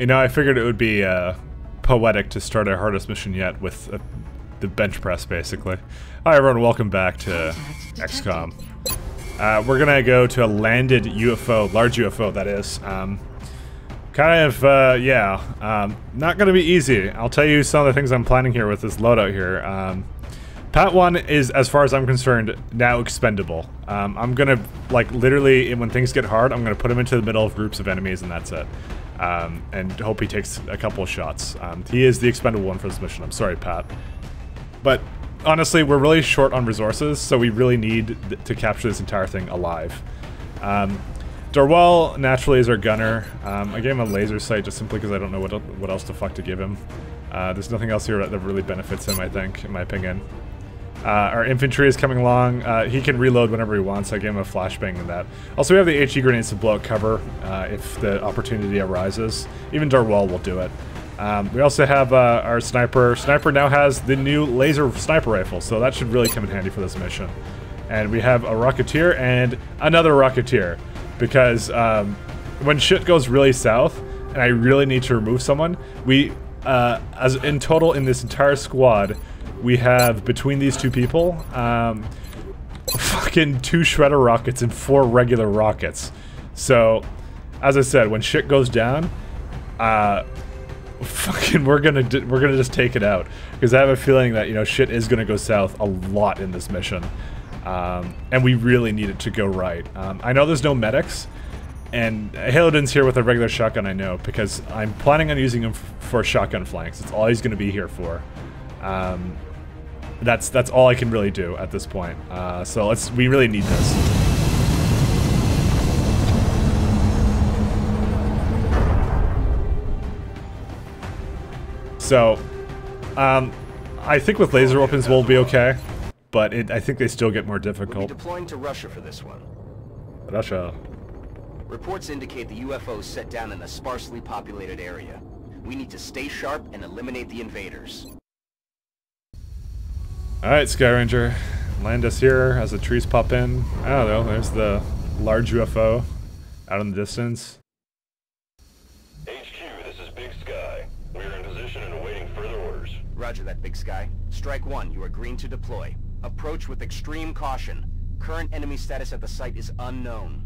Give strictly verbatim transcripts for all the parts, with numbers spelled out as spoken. You know, I figured it would be uh, poetic to start our hardest mission yet with uh, the bench press, basically. Hi everyone, welcome back to X COM. Uh, we're gonna go to a landed U F O, large U F O that is. Um, kind of, uh, yeah, um, not gonna be easy. I'll tell you some of the things I'm planning here with this loadout here. Um, Pat one is, as far as I'm concerned, now expendable. Um, I'm gonna, like, literally, when things get hard, I'm gonna put him into the middle of groups of enemies and that's it. Um, and hope he takes a couple of shots. Um, he is the expendable one for this mission. I'm sorry, Pat. But honestly, we're really short on resources, so we really need th to capture this entire thing alive. Um, Darwall, naturally, is our gunner. Um, I gave him a laser sight just simply because I don't know what, what else the fuck to give him. Uh, there's nothing else here that really benefits him, I think, in my opinion. Uh, our infantry is coming along. Uh, he can reload whenever he wants. I gave him a flashbang in that. Also, we have the HE grenades to blow up cover uh, if the opportunity arises. Even Darwall will do it. Um, we also have uh, our sniper. Sniper now has the new laser sniper rifle, so that should really come in handy for this mission. And we have a rocketeer and another rocketeer, because um, when shit goes really south and I really need to remove someone, we, uh, as in total in this entire squad, we have, between these two people, um, fucking two shredder rockets and four regular rockets. So, as I said, when shit goes down, uh, fucking we're gonna we're gonna just take it out, because I have a feeling that, you know, shit is gonna go south a lot in this mission, um, and we really need it to go right. Um, I know there's no medics, and Halodon's here with a regular shotgun. I know because I'm planning on using him for shotgun flanks. It's all he's gonna be here for. Um, that's that's all I can really do at this point. Uh, so let's we really need this. So, um, I think with laser weapons we'll be okay, but it, I think they still get more difficult. We'll be deploying to Russia for this one. Russia. Reports indicate the U F Os set down in a sparsely populated area. We need to stay sharp and eliminate the invaders. All right, Sky Ranger, land us here as the trees pop in. I don't know. There's the large U F O out in the distance. H Q, this is Big Sky. We're in position and awaiting further orders. Roger that, Big Sky. Strike one. You are green to deploy. Approach with extreme caution. Current enemy status at the site is unknown.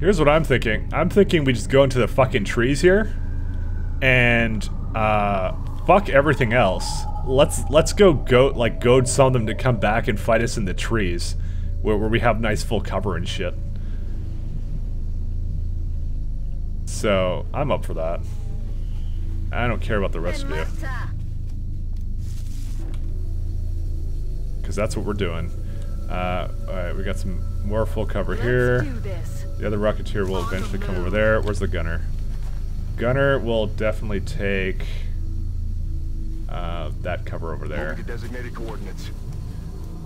Here's what I'm thinking. I'm thinking we just go into the fucking trees here, and uh, fuck everything else. Let's let's go go like goad some of them to come back and fight us in the trees, where where we have nice full cover and shit. So I'm up for that. I don't care about the rest of you, because that's what we're doing. Uh, all right, we got some more full cover here. The other rocketeer will eventually come over there. Where's the gunner? Gunner will definitely take. Uh, that cover over there.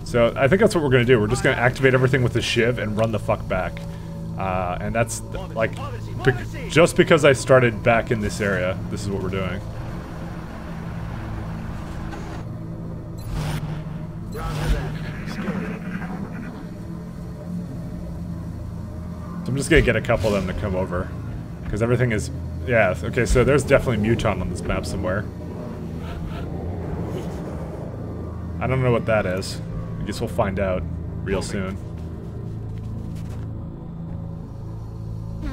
So I think that's what we're gonna do. We're just gonna activate everything with the shiv and run the fuck back. Uh, and that's like, be just because I started back in this area, this is what we're doing. So I'm just gonna get a couple of them to come over, because everything is, yeah. Okay, so there's definitely Muton on this map somewhere. I don't know what that is. I guess we'll find out real soon.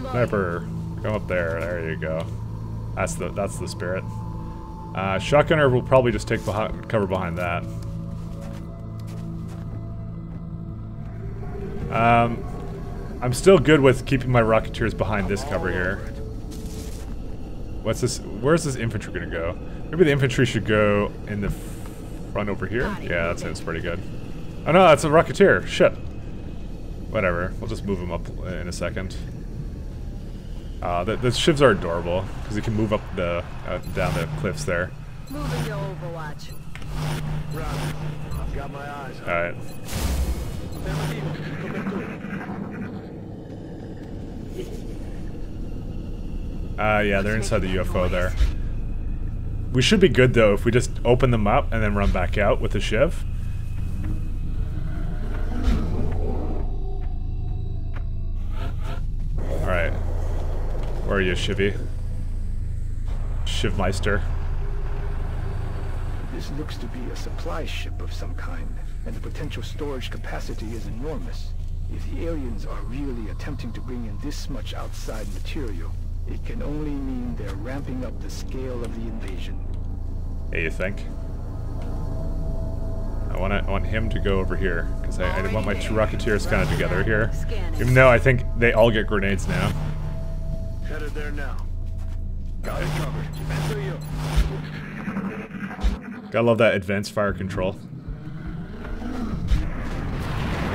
Sniper, come up there. There you go. That's the that's the spirit. Uh, shotgunner will probably just take behind, cover behind that. Um, I'm still good with keeping my rocketeers behind this cover here. What's this? Where's this infantry gonna go? Maybe the infantry should go in the. Run over here? Yeah, that sounds pretty good. Oh no, that's a rocketeer. Shit. Whatever. We'll just move him up in a second. Uh, the, the shivs are adorable because he can move up the uh, down the cliffs there. Moving to Overwatch. I've got my eyes. All right. Uh, yeah, they're inside the U F O there. We should be good though if we just open them up and then run back out with the shiv. Alright. Where are you, Shivvy? Shivmeister. This looks to be a supply ship of some kind, and the potential storage capacity is enormous. If the aliens are really attempting to bring in this much outside material, it can only mean they're ramping up the scale of the invasion. Hey, you think? I want, to, I want him to go over here, because I, I want my two Rocketeers kind of together here. Even though I think they all get grenades now. Headed there now. Got it covered. Enter you. Gotta love that advanced fire control.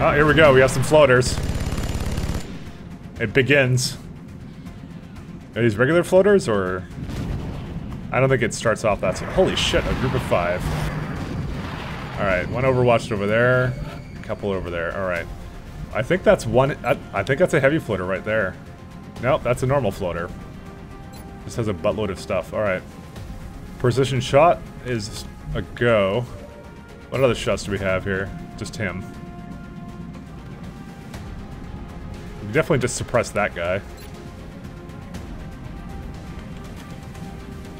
Oh, here we go. We have some floaters. It begins. Are these regular floaters, or...? I don't think it starts off that... Holy shit, a group of five. Alright, one Overwatch over there. A couple over there. Alright. I think that's one... I, I think that's a heavy floater right there. Nope, that's a normal floater. This has a buttload of stuff. Alright. Precision shot is a go. What other shots do we have here? Just him. We can definitely just suppress that guy.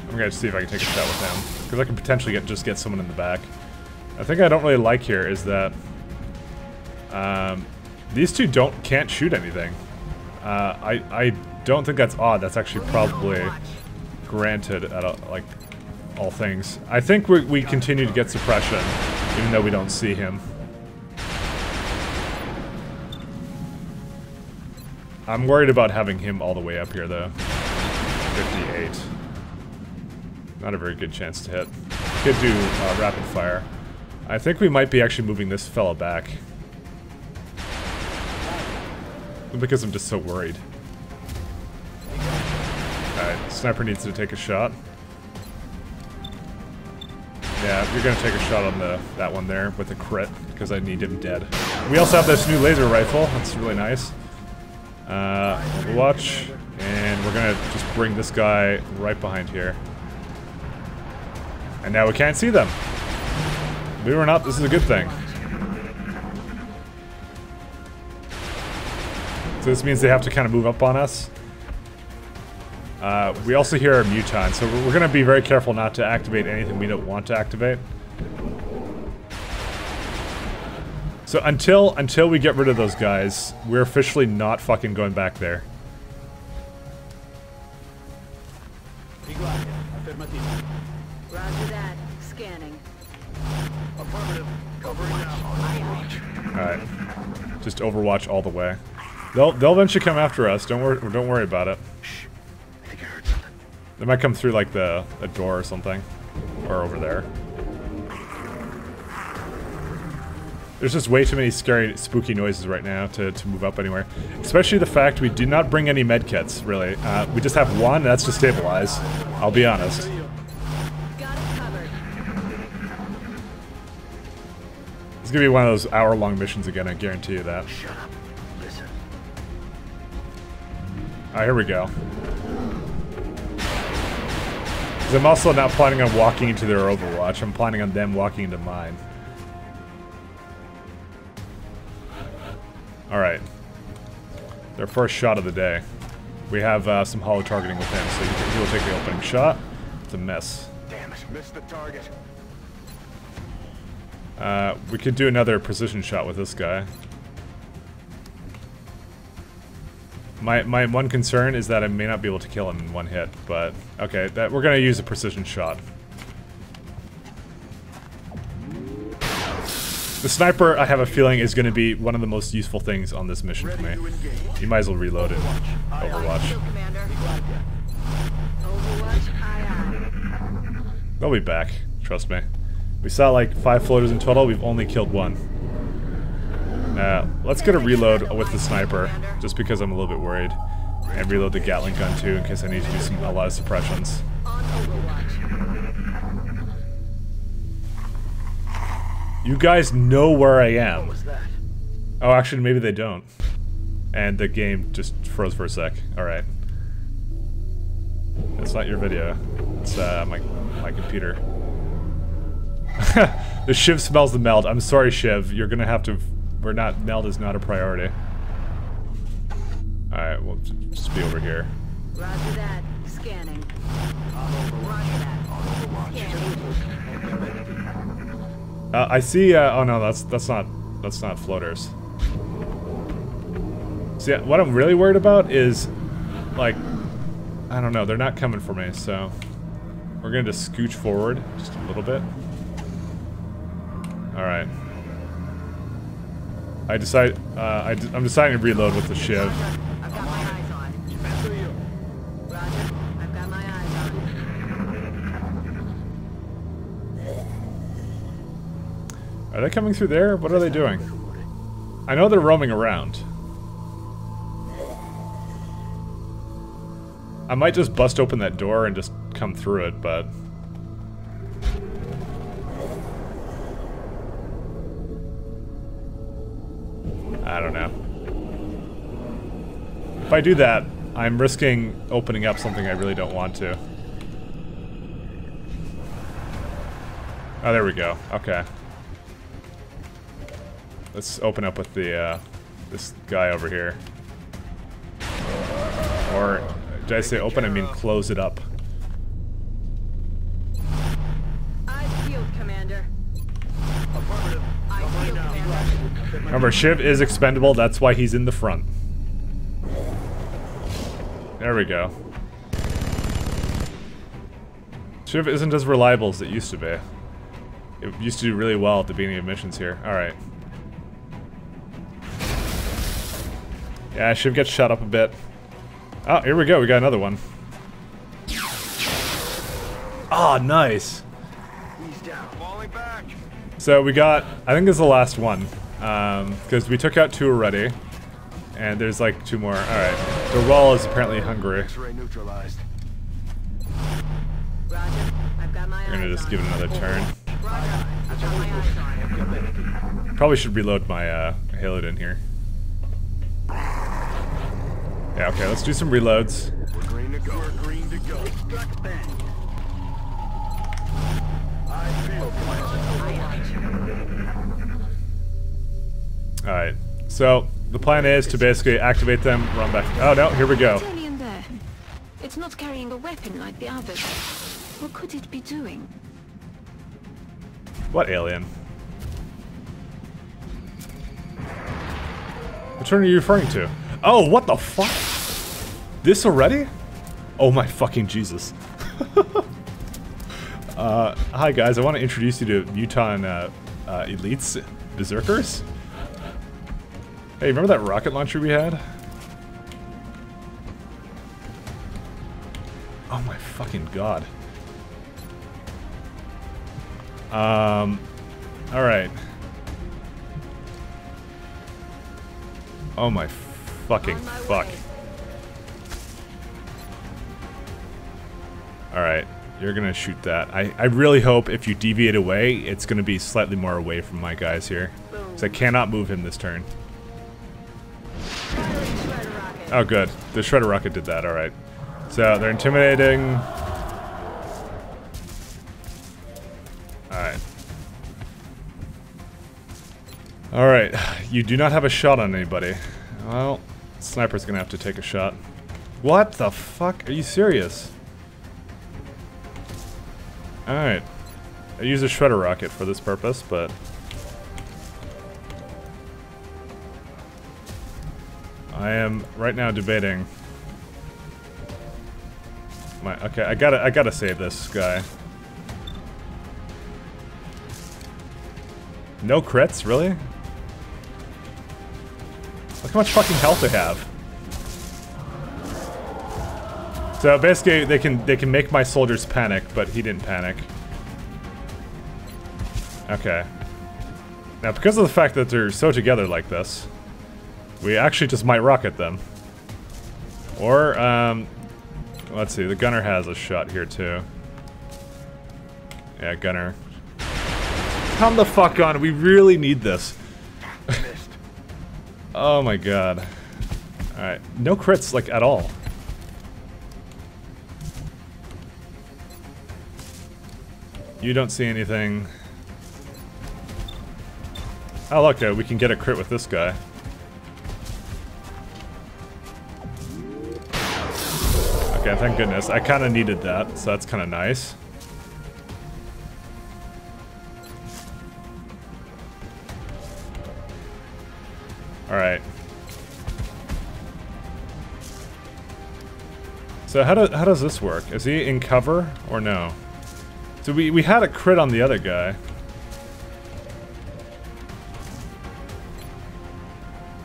I'm gonna see if I can take a shot with him, because I can potentially get just get someone in the back. I think I don't really like here is that um, these two don't can't shoot anything. Uh, I I don't think that's odd. That's actually probably granted at a, like. All things. I think we, we continue to get suppression, even though we don't see him. I'm worried about having him all the way up here, though. fifty-eight. Not a very good chance to hit. Could do uh, rapid fire. I think we might be actually moving this fella back. Because I'm just so worried. Alright, sniper needs to take a shot. Yeah, you're gonna take a shot on the that one there with a crit, because I need him dead. We also have this new laser rifle, that's really nice. Uh, Overwatch, and we're gonna just bring this guy right behind here. And now we can't see them! Believe it or not, this is a good thing. So this means they have to kind of move up on us. Uh, we also hear a Muton, so we're gonna be very careful not to activate anything we don't want to activate. So until until we get rid of those guys, we're officially not fucking going back there. Alright. Just Overwatch all the way. They'll they'll eventually come after us, don't worry don't worry about it. They might come through, like, the a door or something. Or over there. There's just way too many scary, spooky noises right now to, to move up anywhere. Especially the fact we did not bring any medkits, really. Uh, we just have one, and that's to stabilize. I'll be honest. It's gonna be one of those hour-long missions again, I guarantee you that. Alright, here we go. I'm also not planning on walking into their Overwatch. I'm planning on them walking into mine. Alright. Their first shot of the day. We have uh, some hollow targeting with him, so he will take the opening shot. It's a miss. Damn it, missed the target. Uh, we could do another precision shot with this guy. My, my one concern is that I may not be able to kill him in one hit, but okay, that we're gonna use a precision shot. The sniper, I have a feeling, is gonna be one of the most useful things on this mission for me. You might as well reload it. Overwatch. They'll be back, trust me. We saw like five floaters in total, we've only killed one. Uh, let's get a reload with the sniper, just because I'm a little bit worried. And reload the Gatling gun too, in case I need to do some, a lot of suppressions. You guys know where I am. Oh, actually, maybe they don't. And the game just froze for a sec. Alright. That's not your video. It's uh, my, my computer. The Shiv smells the meld. I'm sorry, Shiv. You're gonna have to... We're not, meld is not a priority. Alright, we'll just be over here. Roger that. Scanning. Uh, I see. Uh, oh no, that's that's not that's not floaters. See, what I'm really worried about is, like, I don't know. They're not coming for me, so we're gonna just scooch forward just a little bit. All right. I decide. Uh, I I'm deciding to reload with the shiv. Are they coming through there? What are they doing? I know they're roaming around. I might just bust open that door and just come through it, but... I don't know. If I do that, I'm risking opening up something I really don't want to. Oh, there we go. Okay. Let's open up with the uh, this guy over here. Or did I say open? I mean close it up. Eyes peeled, Commander. Affirmative. Eyes peeled, Commander. Remember, Shiv is expendable. That's why he's in the front. There we go. Shiv isn't as reliable as it used to be. It used to do really well at the beginning of missions here. All right. Yeah, I should get shot up a bit. Oh, here we go. We got another one. Ah, oh, nice. He's down. Falling back. So we got, I think this is the last one. Um, because we took out two already. And there's like two more. Alright. Darwall is apparently hungry. X-ray neutralized. Roger. I've got my We're gonna just give it another turn. Probably should reload my uh, Halodon here. Yeah, okay, let's do some reloads. We're green to go. We're green to go. Alright, so the plan is to basically activate them, run back. Oh no, here we go. It's only in there. It's not carrying a weapon like the others. What could it be doing? What alien? Which one are you referring to? Oh, what the fuck? This already? Oh my fucking Jesus. uh, hi guys, I want to introduce you to Muton uh, uh, Elite's Berserkers. Hey, remember that rocket launcher we had? Oh my fucking god. Um, alright. Oh my fucking fuck. Alright, you're gonna shoot that. I, I really hope if you deviate away, it's gonna be slightly more away from my guys here. Because I cannot move him this turn. Oh good, the Shredder Rocket did that, alright. So, they're intimidating. Alright. Alright, you do not have a shot on anybody. Well, sniper's gonna have to take a shot. What the fuck? Are you serious? Alright. I use a Shredder Rocket for this purpose, but... I am right now debating... My, okay, I gotta, I gotta save this guy. No crits, really? Look how much fucking health they have. So basically, they can they can make my soldiers panic, but he didn't panic. Okay. Now, because of the fact that they're so together like this, we actually just might rocket them. Or um, let's see. The gunner has a shot here too. Yeah, gunner. Come the fuck on. We really need this. Oh my god. Alright. No crits, like, at all. You don't see anything. Oh, look, uh, we can get a crit with this guy. thank goodness. I kind of needed that, so that's kind of nice. Alright. So how, do, how does this work? Is he in cover or no? So we, we had a crit on the other guy.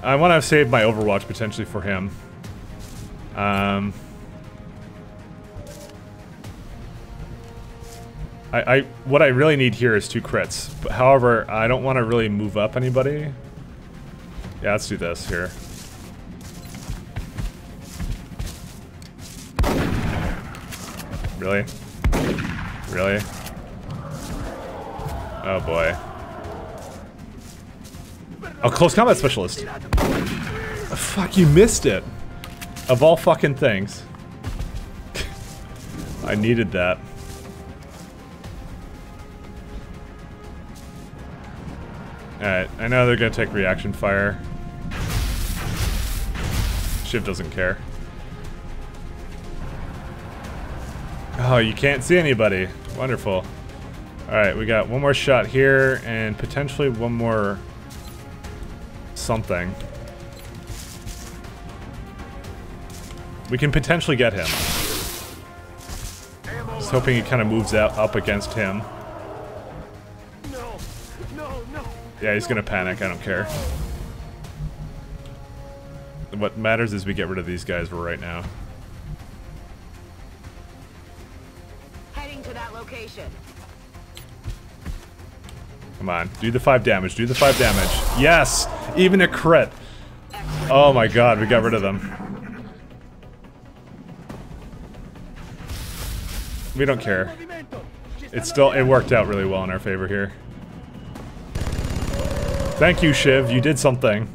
I want to save my Overwatch potentially for him. Um, I, I what I really need here is two crits. But however, I don't want to really move up anybody. Yeah, let's do this here. Really? Really? Oh boy. A close combat specialist. Oh, fuck, you missed it. Of all fucking things. I needed that. Alright, I know they're gonna take reaction fire. Shiv doesn't care. Oh, you can't see anybody. Wonderful. Alright, we got one more shot here and potentially one more something. We can potentially get him. Just hoping he kind of moves out up against him. Yeah, he's gonna panic. I don't care. What matters is we get rid of these guys for right now. Heading to that location. Come on, do the five damage. Do the five damage. Yes, even a crit. Oh my god, we got rid of them. We don't care. It's still, it worked out really well in our favor here. Thank you, Shiv. You did something.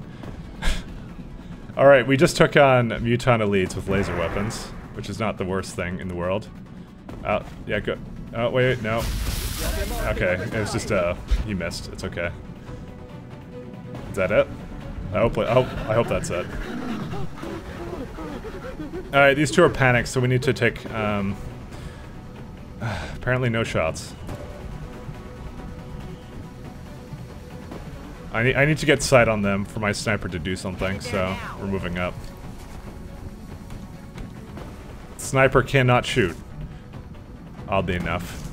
Alright, we just took on Muton Elites with laser weapons, which is not the worst thing in the world. Oh, yeah, go. Oh, wait, no. Okay, it was just, uh, you missed. It's okay. Is that it? I hope, I hope, I hope that's it. Alright, these two are panicked, so we need to take, um... apparently no shots. I need, I need to get sight on them for my sniper to do something, so we're moving up. Sniper cannot shoot. Oddly enough.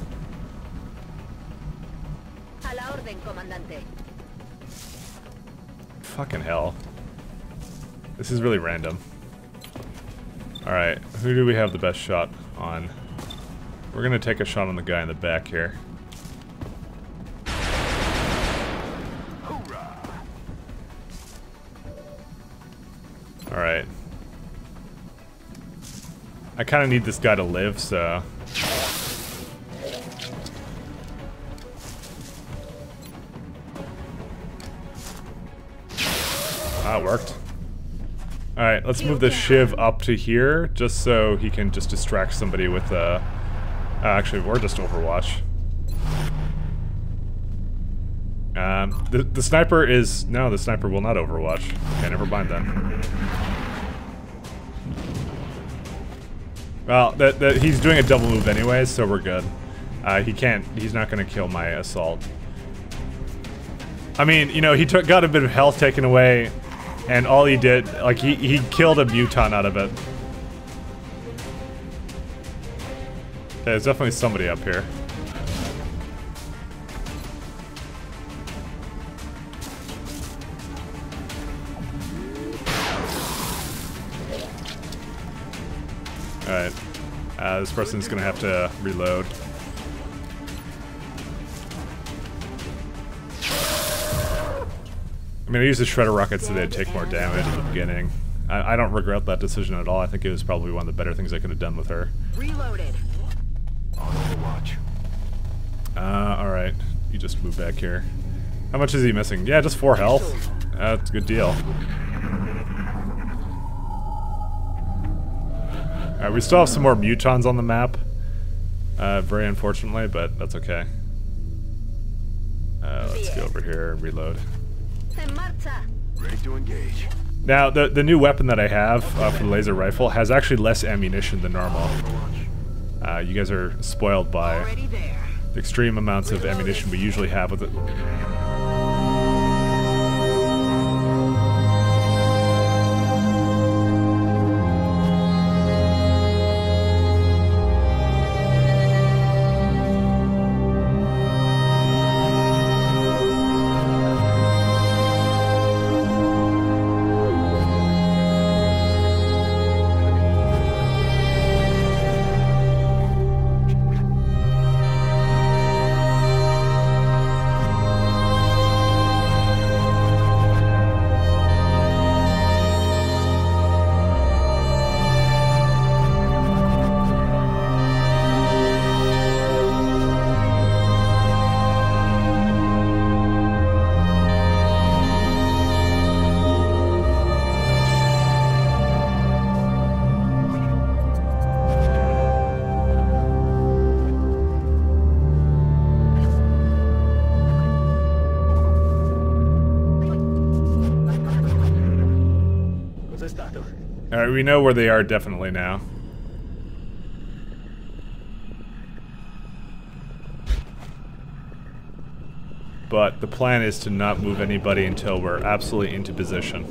Fucking hell. This is really random. Alright, who do we have the best shot on? We're gonna take a shot on the guy in the back here. Alright. I kinda need this guy to live, so... Ah, it worked. Alright, let's move the Shiv up to here, just so he can just distract somebody with a... Uh, actually, we're just Overwatch. Um, the, the sniper is... No, the sniper will not Overwatch. Okay, never mind then. Well, that, that, he's doing a double move anyway, so we're good. Uh, he can't... He's not going to kill my assault. I mean, you know, he took got a bit of health taken away, and all he did... Like, he, he killed a Muton out of it. There's definitely somebody up here. Alright. Uh, this person's gonna have to reload. I mean, I used the Shredder Rocket so they'd take more damage at the beginning. I, I don't regret that decision at all. I think it was probably one of the better things I could have done with her. Reloaded. Overwatch. Uh, alright. You just move back here. How much is he missing? Yeah, just four health. Uh, that's a good deal. Alright, we still have some more Mutons on the map. Uh, very unfortunately, but that's okay. Uh, let's go over here and reload. Ready to engage. Now, the, the new weapon that I have uh, for the laser rifle has actually less ammunition than normal. Uh, you guys are spoiled by the extreme amounts of ammunition we usually have with it. We know where they are definitely now. But the plan is to not move anybody until we're absolutely into position.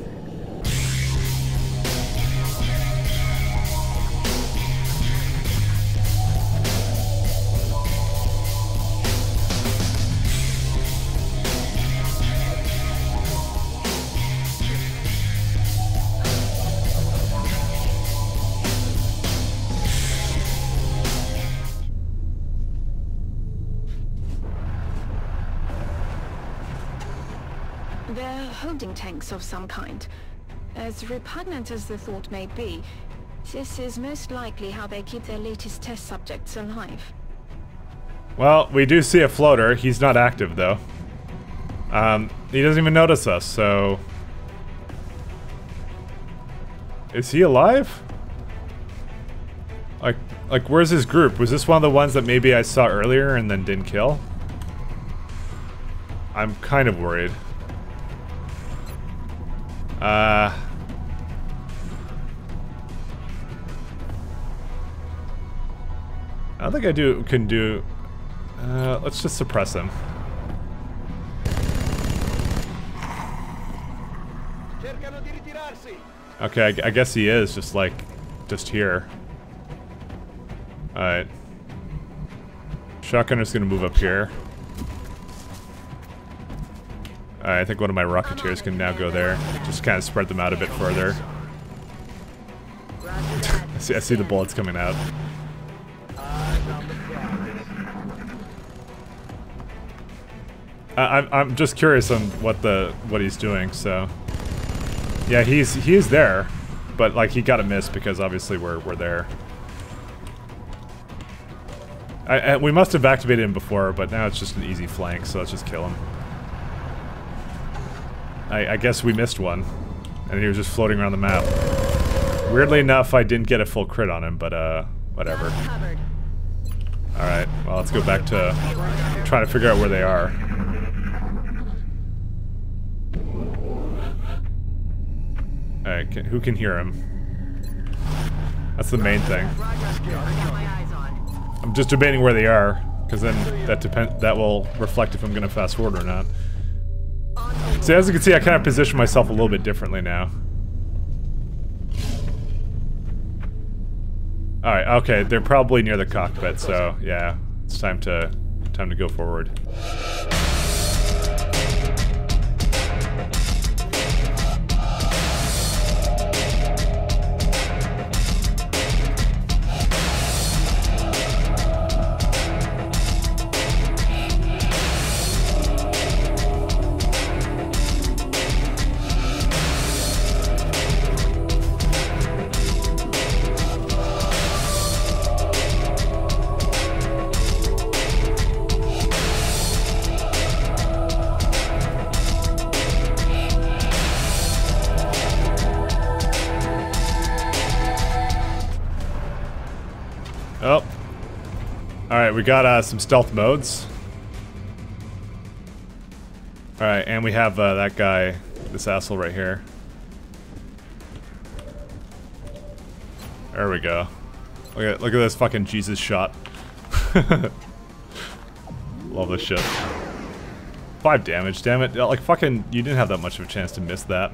Tanks of some kind. As repugnant as the thought may be, this is most likely how they keep their latest test subjects alive. Well, we do see a floater. He's not active, though. Um, he doesn't even notice us, so... Is he alive? Like, like, where's his group? Was this one of the ones that maybe I saw earlier and then didn't kill? I'm kind of worried. Uh, I don't think I do can do. Uh, let's just suppress him. Okay, I, I guess he is just like, just here. All right. Shotgunner's gonna move up here. I think one of my Rocketeers can now go there. Just kind of spread them out a bit further. I see, I see the bullets coming out. I, I'm, I'm just curious on what the what he's doing. So, yeah, he's he's there, but like he got a miss because obviously we're we're there. I, I, we must have activated him before, but now it's just an easy flank. So let's just kill him. I, I guess we missed one, and he was just floating around the map. Weirdly enough, I didn't get a full crit on him, but uh, whatever. All right, well, let's go back to trying to figure out where they are. All right, can, who can hear him? That's the main thing. I'm just debating where they are, because then that depend that will reflect if I'm going to fast forward or not. So as you can see, I kind of position myself a little bit differently now. Alright, okay, they're probably near the cockpit, so yeah, it's time to time to go forward. We got uh, some stealth modes. Alright, and we have uh, that guy, this asshole right here. There we go. Look at look at this fucking Jesus shot. Love this shit. Five damage, damn it. Like fucking, you didn't have that much of a chance to miss that.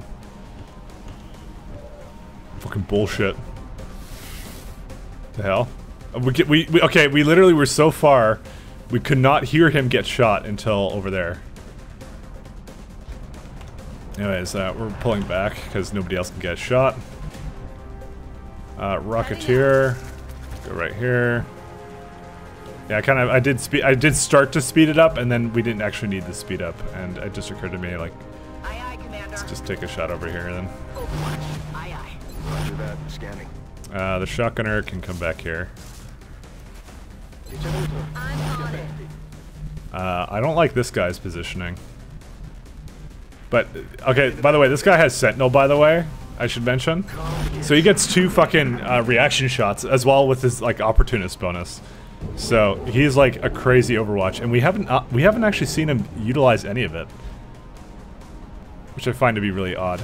Fucking bullshit. The hell? We, get, we, we okay, we literally were so far, we could not hear him get shot until over there. Anyways, uh, we're pulling back because nobody else can get shot. Uh, Rocketeer, go right here. Yeah, I kind of, I did speed, I did start to speed it up, and then we didn't actually need the speed up, and it just occurred to me like, aye, aye, let's just take a shot over here then. Aye, aye. Roger that. Scanning. Uh, the shotgunner can come back here. I'm on it. Uh, I don't like this guy's positioning. But, okay, by the way, this guy has Sentinel, by the way, I should mention. So he gets two fucking uh, reaction shots, as well with his, like, opportunist bonus. So, he's, like, a crazy Overwatch, and we haven't uh, we haven't actually seen him utilize any of it. Which I find to be really odd.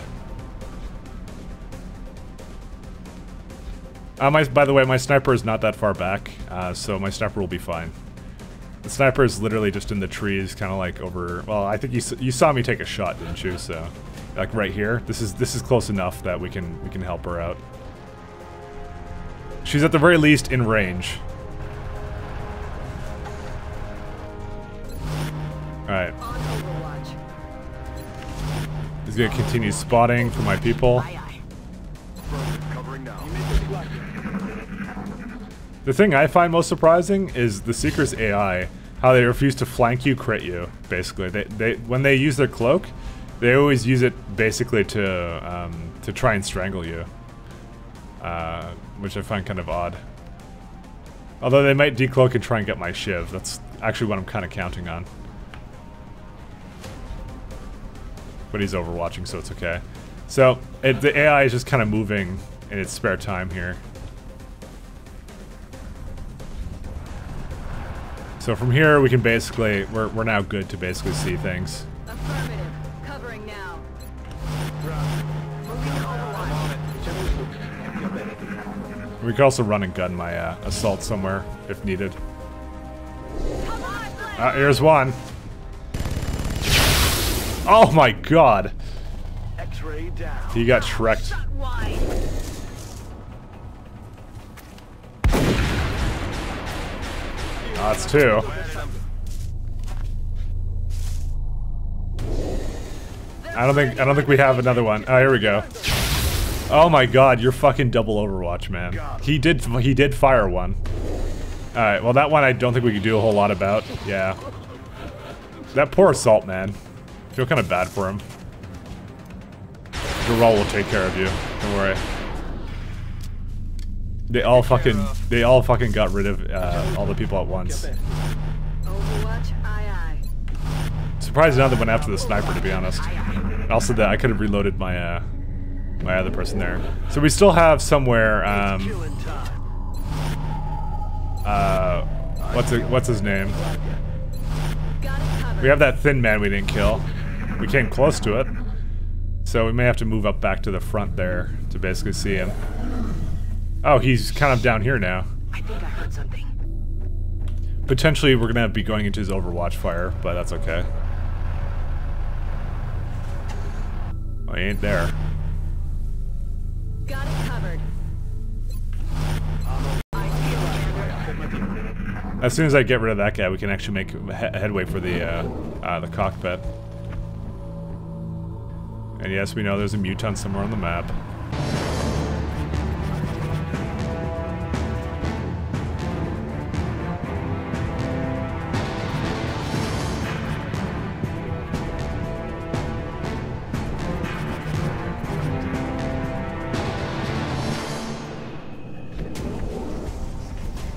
Uh, my, by the way, my sniper is not that far back, uh, so my sniper will be fine. The sniper is literally just in the trees, kind of like over. Well, I think you you saw me take a shot, didn't you? So, like right here. This is this is close enough that we can we can help her out. She's at the very least in range. All right. He's gonna continue spotting for my people. The thing I find most surprising is the Seeker's A I, how they refuse to flank you, crit you, basically. They, they, when they use their cloak, they always use it basically to, um, to try and strangle you. Uh, which I find kind of odd. Although they might decloak and try and get my shiv, that's actually what I'm kind of counting on. But he's overwatching, so it's okay. So, it, the A I is just kind of moving in its spare time here. So from here we can basically we're we're now good to basically see things. Affirmative. Covering now. We could also run and gun my uh, assault somewhere if needed. Come on, uh, here's one. Oh my god. X-ray down. He got shreked. Oh, that's two. I don't think I don't think we have another one. Oh, here we go. Oh my god, you're fucking double Overwatch, man. He did he did fire one. All right, well that one I don't think we could do a whole lot about. Yeah. That poor assault, man. I feel kind of bad for him. Darwall will take care of you. Don't worry. They all fucking, they all fucking got rid of uh, all the people at once. Surprised another one after the sniper, to be honest. Also, that I could have reloaded my uh, my other person there. So we still have somewhere. Um, uh, what's it, what's his name? We have that Thin Man we didn't kill. We came close to it, so we may have to move up back to the front there to basically see him. Oh, he's kind of down here now. I think I heard something. Potentially, we're gonna be going into his Overwatch fire, but that's okay. Oh, he ain't there. Got it covered. As soon as I get rid of that guy, we can actually make headway for the uh, uh, the cockpit. And yes, we know there's a Muton somewhere on the map.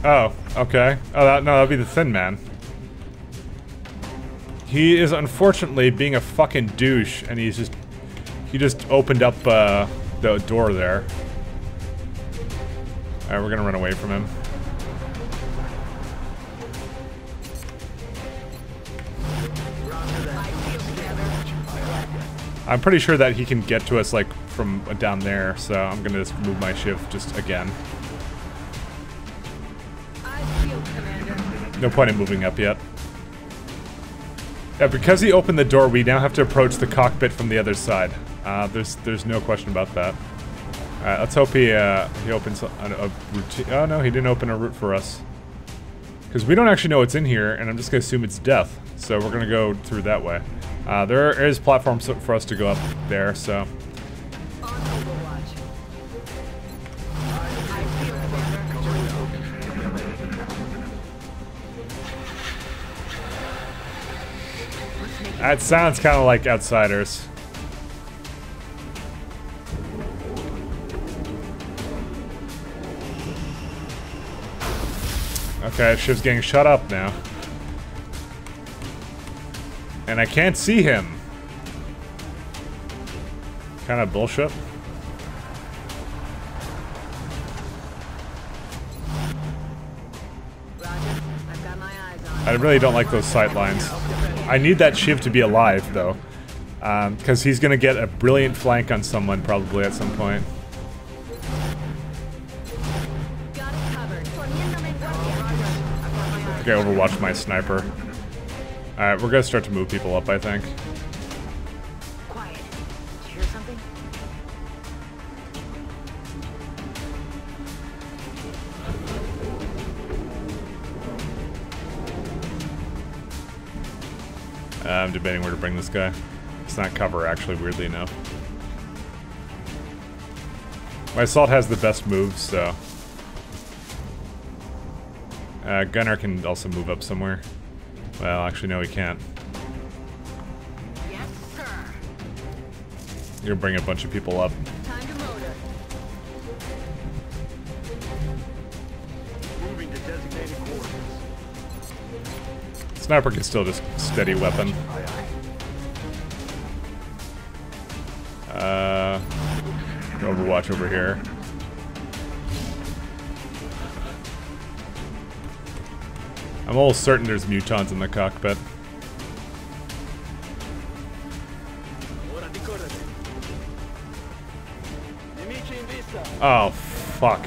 Oh, okay. Oh, that, no, that'd be the Thin Man. He is unfortunately being a fucking douche, and he's just... He just opened up uh, the door there. Alright, we're gonna run away from him. I'm pretty sure that he can get to us, like, from down there, so I'm gonna just move my shift just again. No point in moving up yet. Yeah, because he opened the door, we now have to approach the cockpit from the other side. Uh, there's there's no question about that. Alright, let's hope he, uh, he opens a, a routine. Oh no, he didn't open a route for us. Because we don't actually know what's in here, and I'm just going to assume it's death. So we're going to go through that way. Uh, there is platforms for us to go up there, so... That sounds kind of like Outsiders. Okay, Shiv's getting shut up now. And I can't see him. Kind of bullshit. I really don't like those sight lines. I need that Shiv to be alive, though. Because um, he's going to get a brilliant flank on someone, probably, at some point. Okay, overwatch my sniper. Alright, we're going to start to move people up, I think. Quiet. Did you hear something? Uh, I'm debating where to bring this guy. It's not cover, actually, weirdly enough. My assault has the best moves, so... Uh, Gunner can also move up somewhere. Well, actually, no, he can't. Yes, sir. You'll bring a bunch of people up. Time to motor. Moving to designated coordinates. Sniper can still just steady weapon. Uh, Overwatch over here. I'm almost certain there's mutons in the cockpit. Oh, fuck.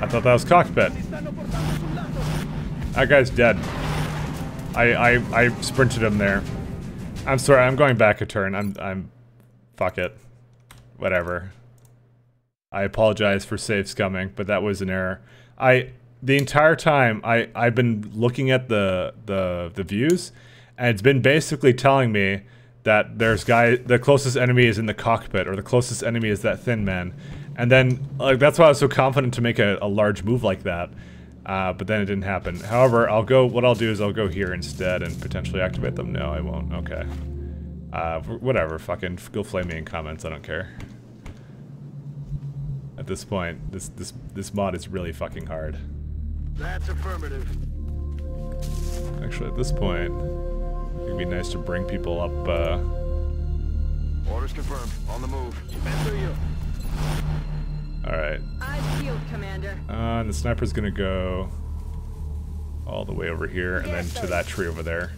I thought that was cockpit. That guy's dead. I, I I sprinted him there. I'm sorry, I'm going back a turn. I'm I'm fuck it. Whatever. I apologize for save scumming, but that was an error. I the entire time I, I've been looking at the the the views, and it's been basically telling me that there's guy the closest enemy is in the cockpit, or the closest enemy is that Thin Man. And then like that's why I was so confident to make a, a large move like that. Uh, but then it didn't happen. However, I'll go, what I'll do is I'll go here instead and potentially activate them. No, I won't. Okay. Uh, whatever, fucking go flame me in comments, I don't care. At this point, this, this, this mod is really fucking hard. That's affirmative. Actually, at this point, it'd be nice to bring people up, uh... Orders confirmed. On the move. Defend you. Alright. Eyes peeled, Commander. Uh, and the sniper's gonna go all the way over here and then to that tree over there.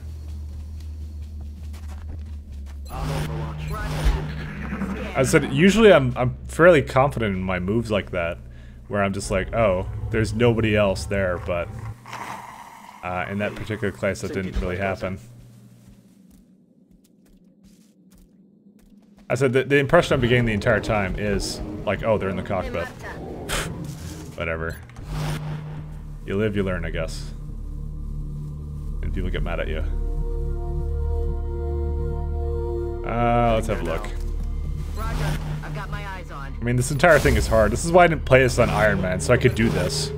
I said usually I'm I'm fairly confident in my moves like that, where I'm just like, oh, there's nobody else there, but uh, in that particular place that didn't really happen. I said the, the impression I'm getting the entire time is like, oh, they're in the cockpit. Whatever. You live, you learn, I guess. And people get mad at you. Uh, let's have a look. Roger. I've got my eyes on. I mean, this entire thing is hard. This is why I didn't play this on Iron Man, so I could do this.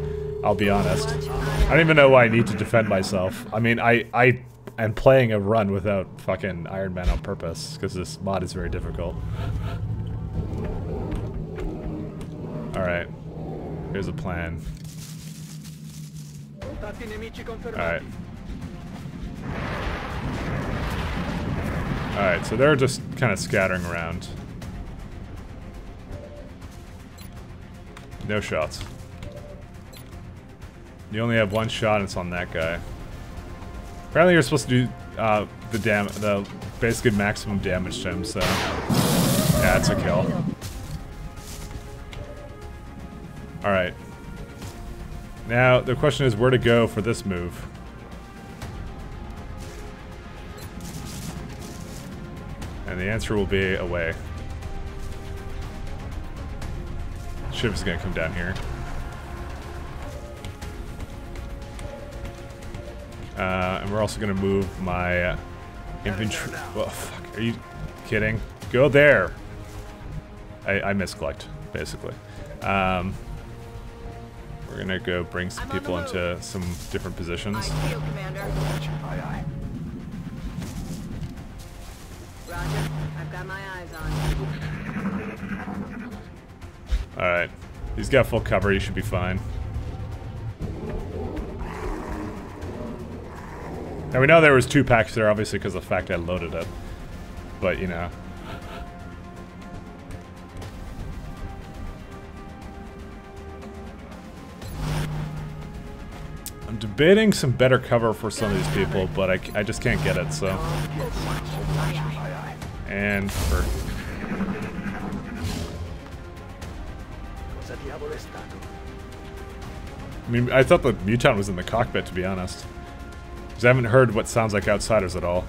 I'll be honest. I don't even know why I need to defend myself. I mean, I... I I'm playing a run without fucking Iron Man on purpose, because this mod is very difficult. Alright. Here's a plan. Alright. Alright, so they're just kind of scattering around. No shots. You only have one shot and it's on that guy. Apparently you're supposed to do uh, the dam the basically maximum damage to him, so yeah, it's a kill. All right. Now, the question is where to go for this move. And the answer will be away. Shiv is going to come down here. Uh, and we're also going to move my uh, infantry. Well, fuck, are you kidding? Go there! I, I misclicked, basically. Um, we're going to go bring some people into some different positions. I feel, Commander. Aye, aye. Roger, I've got my eyes on. Alright. He's got full cover, he should be fine. Now we know there was two packs there, obviously, because of the fact I loaded it. But, you know. I'm debating some better cover for some of these people, but I, I just can't get it, so... And for... I mean, I thought the Muton was in the cockpit, to be honest. Because I haven't heard what sounds like Outsiders at all.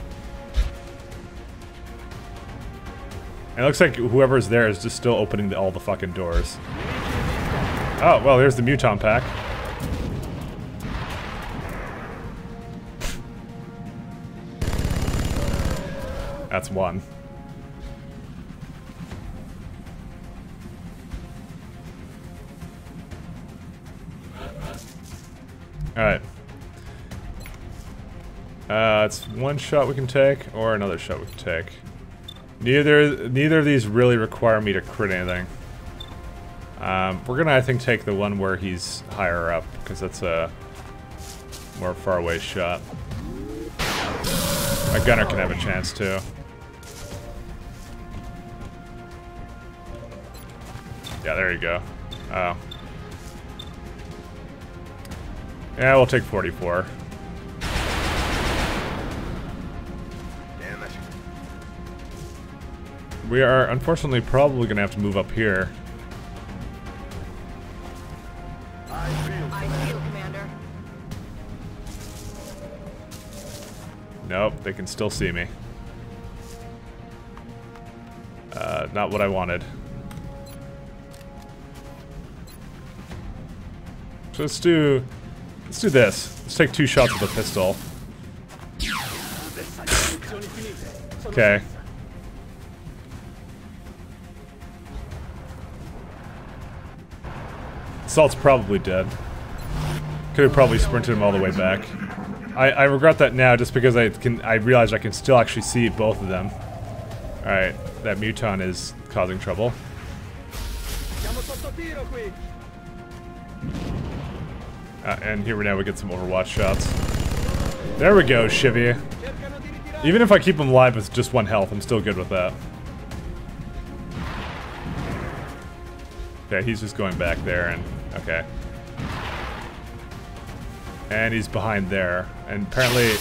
And it looks like whoever's there is just still opening the, all the fucking doors. Oh, well, there's the Muton pack. That's one. Alright. Uh, it's one shot we can take, or another shot we can take. Neither, neither of these really require me to crit anything. Um, we're gonna, I think, take the one where he's higher up, because that's a more faraway shot. My gunner can have a chance, too. Yeah, there you go. Oh. Yeah, we'll take forty-four. We are, unfortunately, probably going to have to move up here. I feel, I feel, Commander. Nope, they can still see me. Uh, not what I wanted. So let's do... Let's do this. Let's take two shots with a pistol. Okay. Salt's probably dead. Could have probably sprinted him all the way back. I, I regret that now just because I can I realized I can still actually see both of them. Alright, that Muton is causing trouble. Uh, and here we now we get some Overwatch shots. There we go, Shivy. Even if I keep him alive with just one health, I'm still good with that. Okay, he's just going back there and... Okay. And he's behind there. And apparently...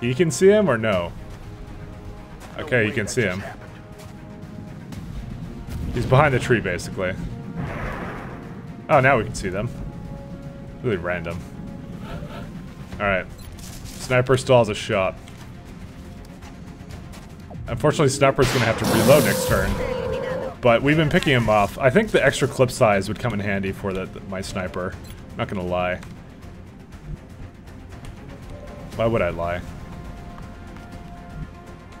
You can see him or no? Okay, you can see him. He's behind the tree, basically. Oh, now we can see them. Really random. Alright. Sniper stalls a shot. Unfortunately, Sniper's gonna have to reload next turn. But we've been picking him off. I think the extra clip size would come in handy for the, the, my sniper. I'm not gonna lie. Why would I lie?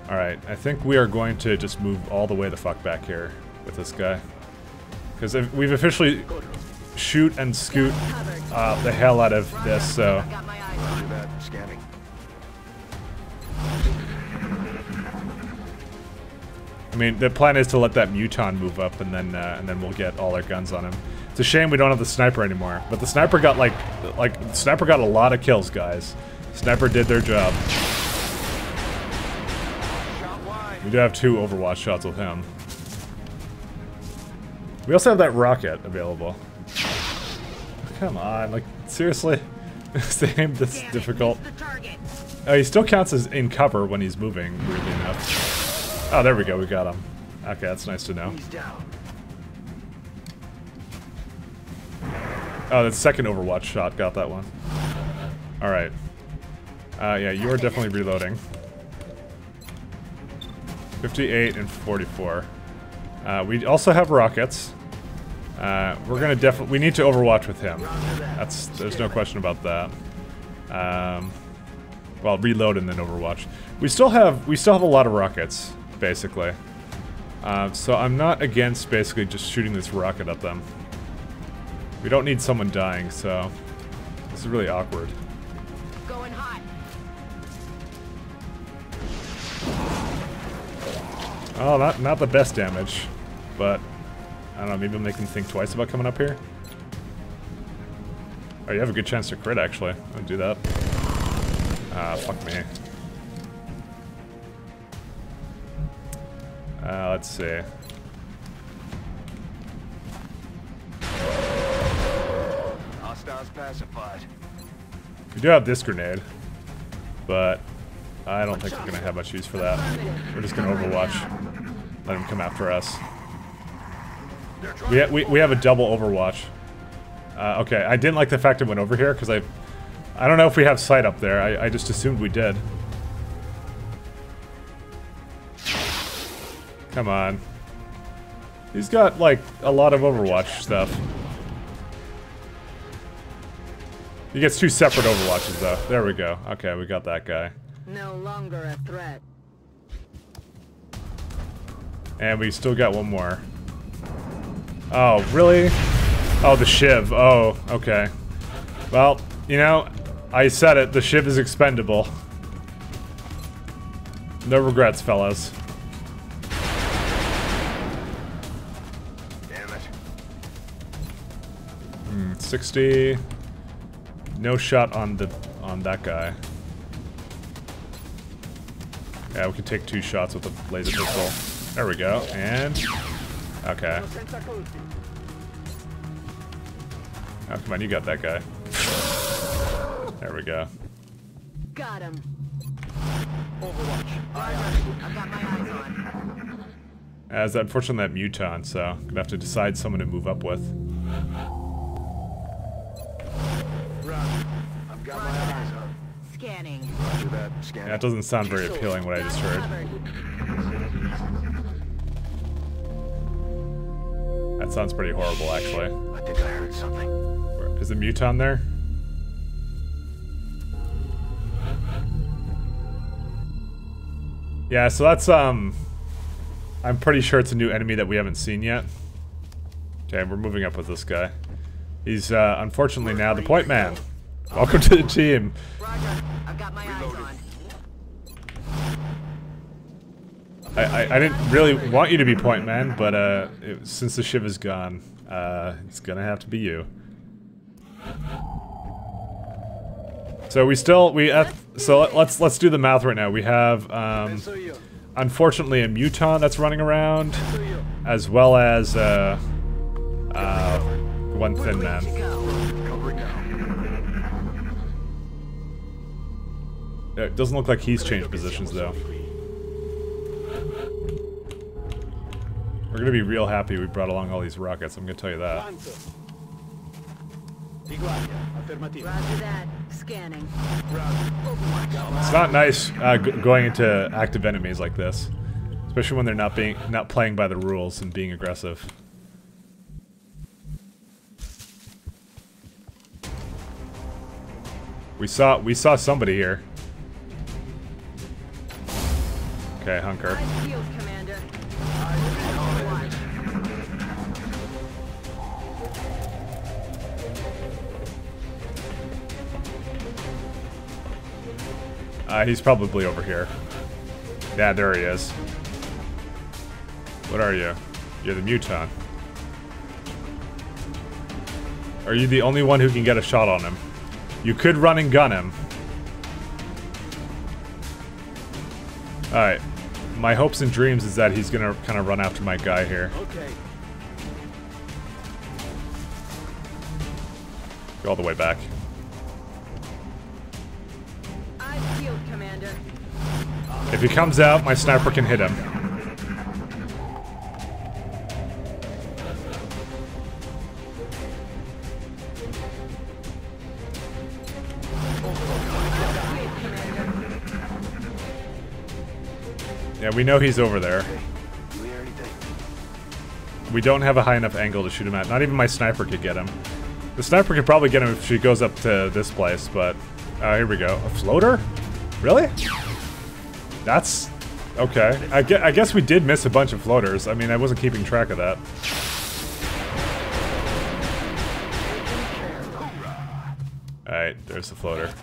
Alright, I think we are going to just move all the way the fuck back here with this guy. Because we've officially shoot and scoot uh, the hell out of this, so... I mean, the plan is to let that Muton move up, and then uh, and then we'll get all our guns on him. It's a shame we don't have the sniper anymore, but the sniper got like like the sniper got a lot of kills, guys. Sniper did their job. We do have two Overwatch shots with him. We also have that rocket available. Come on, like seriously, is the aim this difficult? Oh, he still counts as in cover when he's moving, weirdly enough. Oh, there we go, we got him. Okay, that's nice to know. Oh, that second Overwatch shot got that one. Alright. Uh, yeah, you are definitely reloading. fifty-eight and forty-four. Uh, we also have rockets. Uh, we're gonna definitely- we need to Overwatch with him. That's- there's no question about that. Um, well, reload and then Overwatch. We still have- we still have a lot of rockets, basically. Uh, so I'm not against basically just shooting this rocket at them. We don't need someone dying, so this is really awkward. Going hot. Oh, not not the best damage, but I don't know. Maybe it'll make them think twice about coming up here. Oh, you have a good chance to crit actually. I'll do that. Ah, fuck me. Uh, let's see. Hostiles pacified. We do have this grenade, but I don't think we're gonna have much use for that. We're just gonna Overwatch, let him come after us. We ha we we have a double Overwatch. Uh, okay, I didn't like the fact it went over here because I, I don't know if we have sight up there. I I just assumed we did. Come on. He's got, like, a lot of Overwatch stuff. He gets two separate Overwatches, though. There we go. Okay, we got that guy. No longer a threat. And we still got one more. Oh, really? Oh, the Shiv. Oh, okay. Well, you know, I said it. The Shiv is expendable. No regrets, fellas. sixty. No shot on the on that guy. Yeah, we can take two shots with the laser pistol. There we go. And okay. Oh, come on, you got that guy. There we go. Got him. Overwatch. I got my eyes on. As unfortunately that Muton, so I'm gonna have to decide someone to move up with. Scanning. Yeah, that doesn't sound very appealing, what I just heard. That sounds pretty horrible, actually. I think I heard something. Is the Muton there? Yeah, so that's, um... I'm pretty sure it's a new enemy that we haven't seen yet. Okay, we're moving up with this guy. He's, uh, unfortunately now the point man. Welcome to the team. Roger. I've got my eyes on. I, I, I didn't really want you to be point man, but, uh, it, since the Shiv is gone, uh, it's gonna have to be you. So we still, we, uh, so let's, let's do the math right now. We have, um, unfortunately a Muton that's running around, as well as, uh, uh, one Thin Man. It doesn't look like he's changed positions though. We're gonna be real happy we brought along all these rockets, I'm gonna tell you that. It's not nice uh, g going into active enemies like this, especially when they're not being not playing by the rules and being aggressive. We saw we saw somebody here. Okay, Hunker. Uh, he's probably over here. Yeah, there he is. What are you? You're the Muton. Are you the only one who can get a shot on him? You could run and gun him. Alright. My hopes and dreams is that he's gonna kind of run after my guy here. Okay. Go all the way back. I've healed, Commander. If he comes out, my sniper can hit him. Yeah, we know he's over there. We don't have a high enough angle to shoot him at. Not even my sniper could get him. The sniper could probably get him if she goes up to this place, but... Uh, here we go. A floater? Really? That's... Okay. I guess, I guess we did miss a bunch of floaters. I mean, I wasn't keeping track of that. Alright, there's the floater.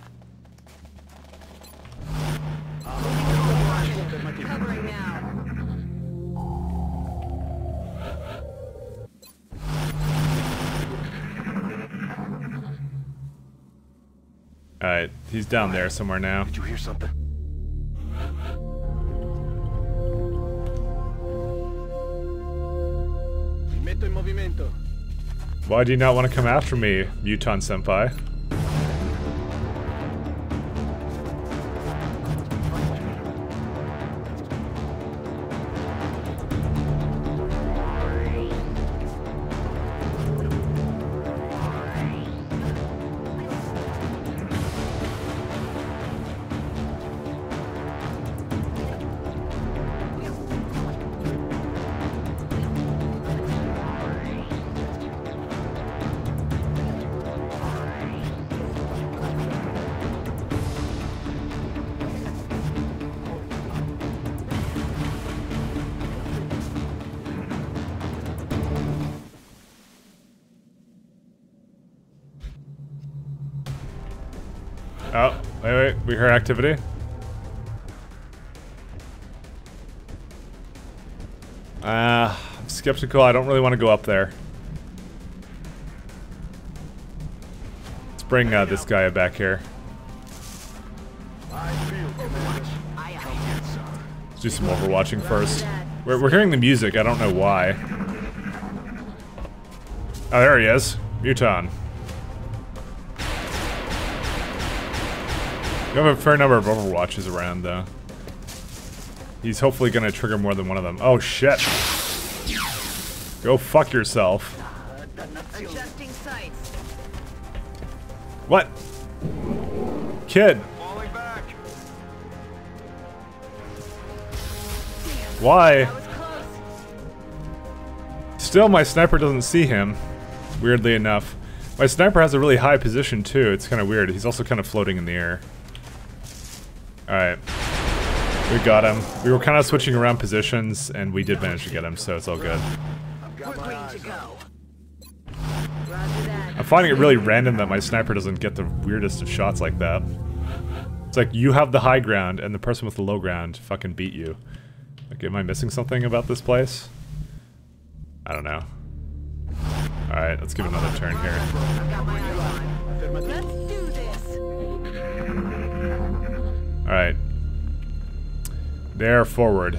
Alright, he's down there somewhere now. Did you hear something? Why do you not want to come after me, Muton Senpai? Oh, wait, wait, we heard activity. Uh, I'm skeptical. I don't really want to go up there. Let's bring uh, this guy back here. Let's do some overwatching first. We're, we're hearing the music. I don't know why. Oh, there he is. Muton. We have a fair number of Overwatches around, though. He's hopefully gonna trigger more than one of them. Oh shit! Go fuck yourself. Adjusting sights. What? Kid! Falling back. Why? That was close. Still, my sniper doesn't see him. Weirdly enough. My sniper has a really high position, too. It's kind of weird. He's also kind of floating in the air. Alright, we got him. We were kind of switching around positions, and we did manage to get him, so it's all good. I'm finding it really random that my sniper doesn't get the weirdest of shots like that. It's like, you have the high ground, and the person with the low ground fucking beat you. Like, am I missing something about this place? I don't know. Alright, let's give it another turn here. Alright. They're forward.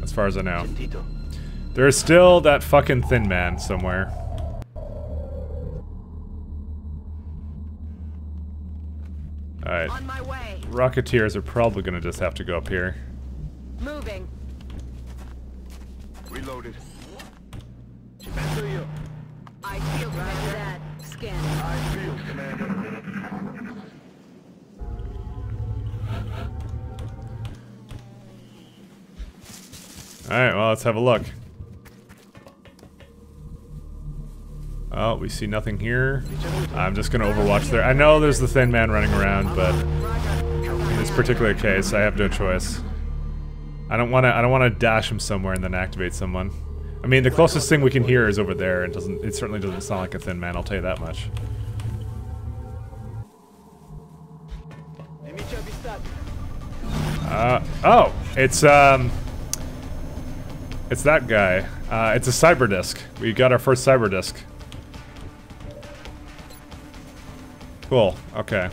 As far as I know. There's still that fucking Thin Man somewhere. Alright. Rocketeers are probably gonna just have to go up here. Moving. Reloaded. I feel that scan. I feel commander. Alright, well, let's have a look. Oh, we see nothing here. I'm just gonna overwatch there. I know there's the Thin Man running around, but in this particular case, I have no choice. I don't wanna I don't wanna dash him somewhere and then activate someone. I mean, the closest thing we can hear is over there. It doesn't it certainly doesn't sound like a Thin Man, I'll tell you that much. Uh, oh, it's um It's that guy. Uh, it's a Cyber Disc. We got our first Cyber Disc. Cool. Okay.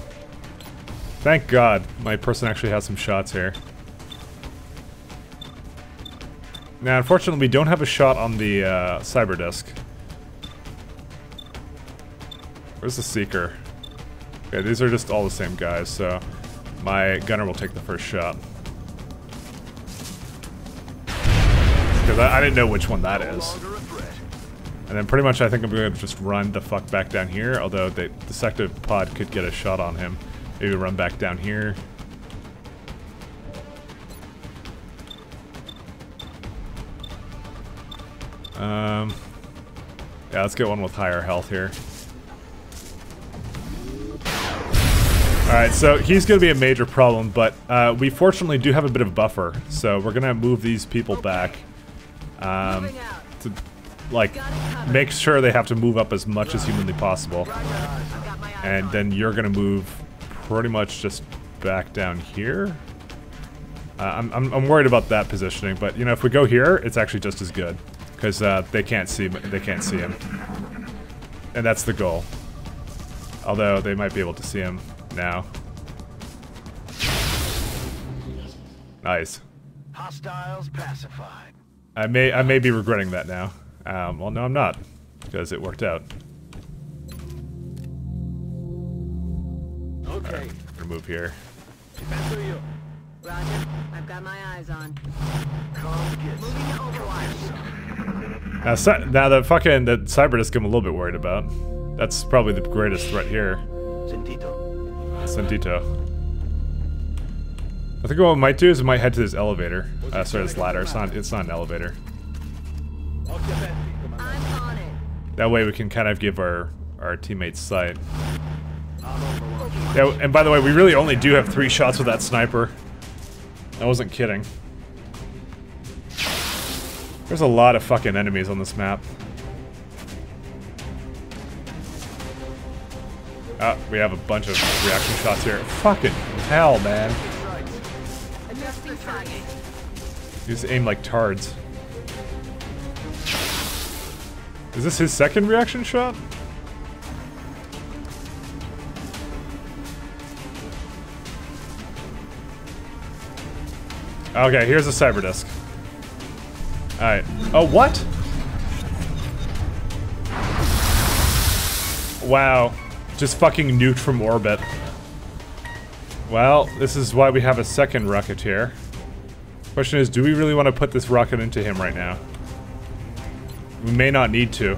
Thank God my person actually has some shots here. Now, unfortunately, we don't have a shot on the uh, Cyber Disc. Where's the Seeker? Okay, these are just all the same guys, so my gunner will take the first shot. I didn't know which one that is. And then pretty much I think I'm going to just run the fuck back down here, although the Deceptive Pod could get a shot on him. Maybe run back down here. Um, yeah, let's get one with higher health here. Alright, so he's going to be a major problem, but uh, we fortunately do have a bit of buffer, so we're going to move these people back um, to, like, make sure they have to move up as much as humanly possible. And then you're going to move pretty much just back down here. Uh, I'm, I'm, I'm worried about that positioning, but, you know, if we go here, it's actually just as good, because uh, they can't see, they can't see him. And that's the goal. Although, they might be able to see him. Now. Nice. Hostiles pacified. I may I may be regretting that now. Um, well, no, I'm not, because it worked out. Okay. All right, we're gonna move here. You. Roger. I've got my eyes on. Moving now, so, now the fucking the cyber disc I'm a little bit worried about. That's probably the greatest threat here. Sentito. Sentito. I think what we might do is we might head to this elevator. Uh, sorry, this ladder. It's not, it's not an elevator. That way we can kind of give our, our teammates sight. Yeah, and by the way, we really only do have three shots with that sniper. I wasn't kidding. There's a lot of fucking enemies on this map. Uh, we have a bunch of reaction shots here. Fucking hell, man. You just aim like tards. Is this his second reaction shot? Okay, here's a cyber disc. Alright. Oh, what? Wow. Just fucking nuked from orbit. Well, this is why we have a second rocket here. Question is, do we really want to put this rocket into him right now? We may not need to.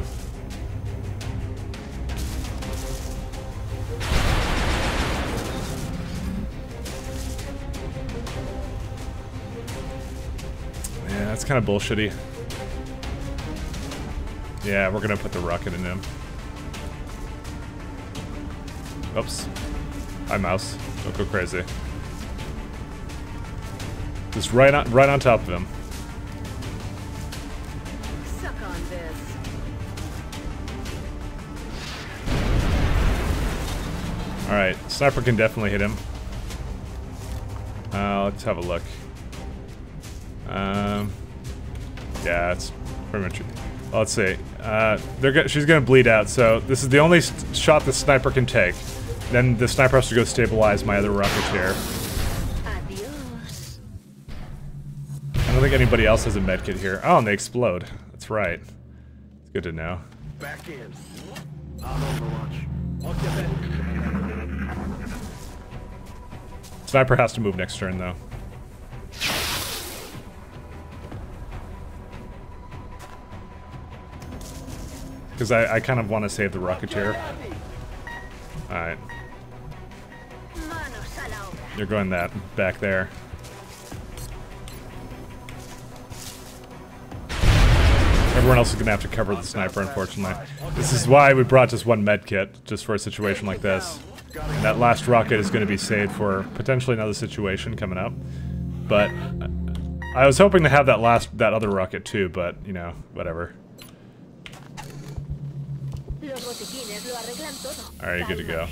Yeah, that's kind of bullshitty. Yeah, we're gonna put the rocket in him. Oops. Hi, mouse. Don't go crazy. Just right on, right on top of him. Suck on this. All right, sniper can definitely hit him. Uh, let's have a look. Um, yeah, it's pretty much. Well, let's see. Uh, they're go she's gonna bleed out, so this is the only shot the sniper can take. Then the sniper has to go stabilize my other rocketeer. Adios. I don't think anybody else has a medkit here. Oh, and they explode. That's right. It's good to know. Back in. I'm overwatch. Sniper has to move next turn, though. Because I, I kind of want to save the rocketeer. Alright. You're going that back there. Everyone else is going to have to cover the sniper, unfortunately. This is why we brought just one med kit, just for a situation like this. And that last rocket is going to be saved for potentially another situation coming up. But I was hoping to have that last, that other rocket too, but you know, whatever. Alright, good to go.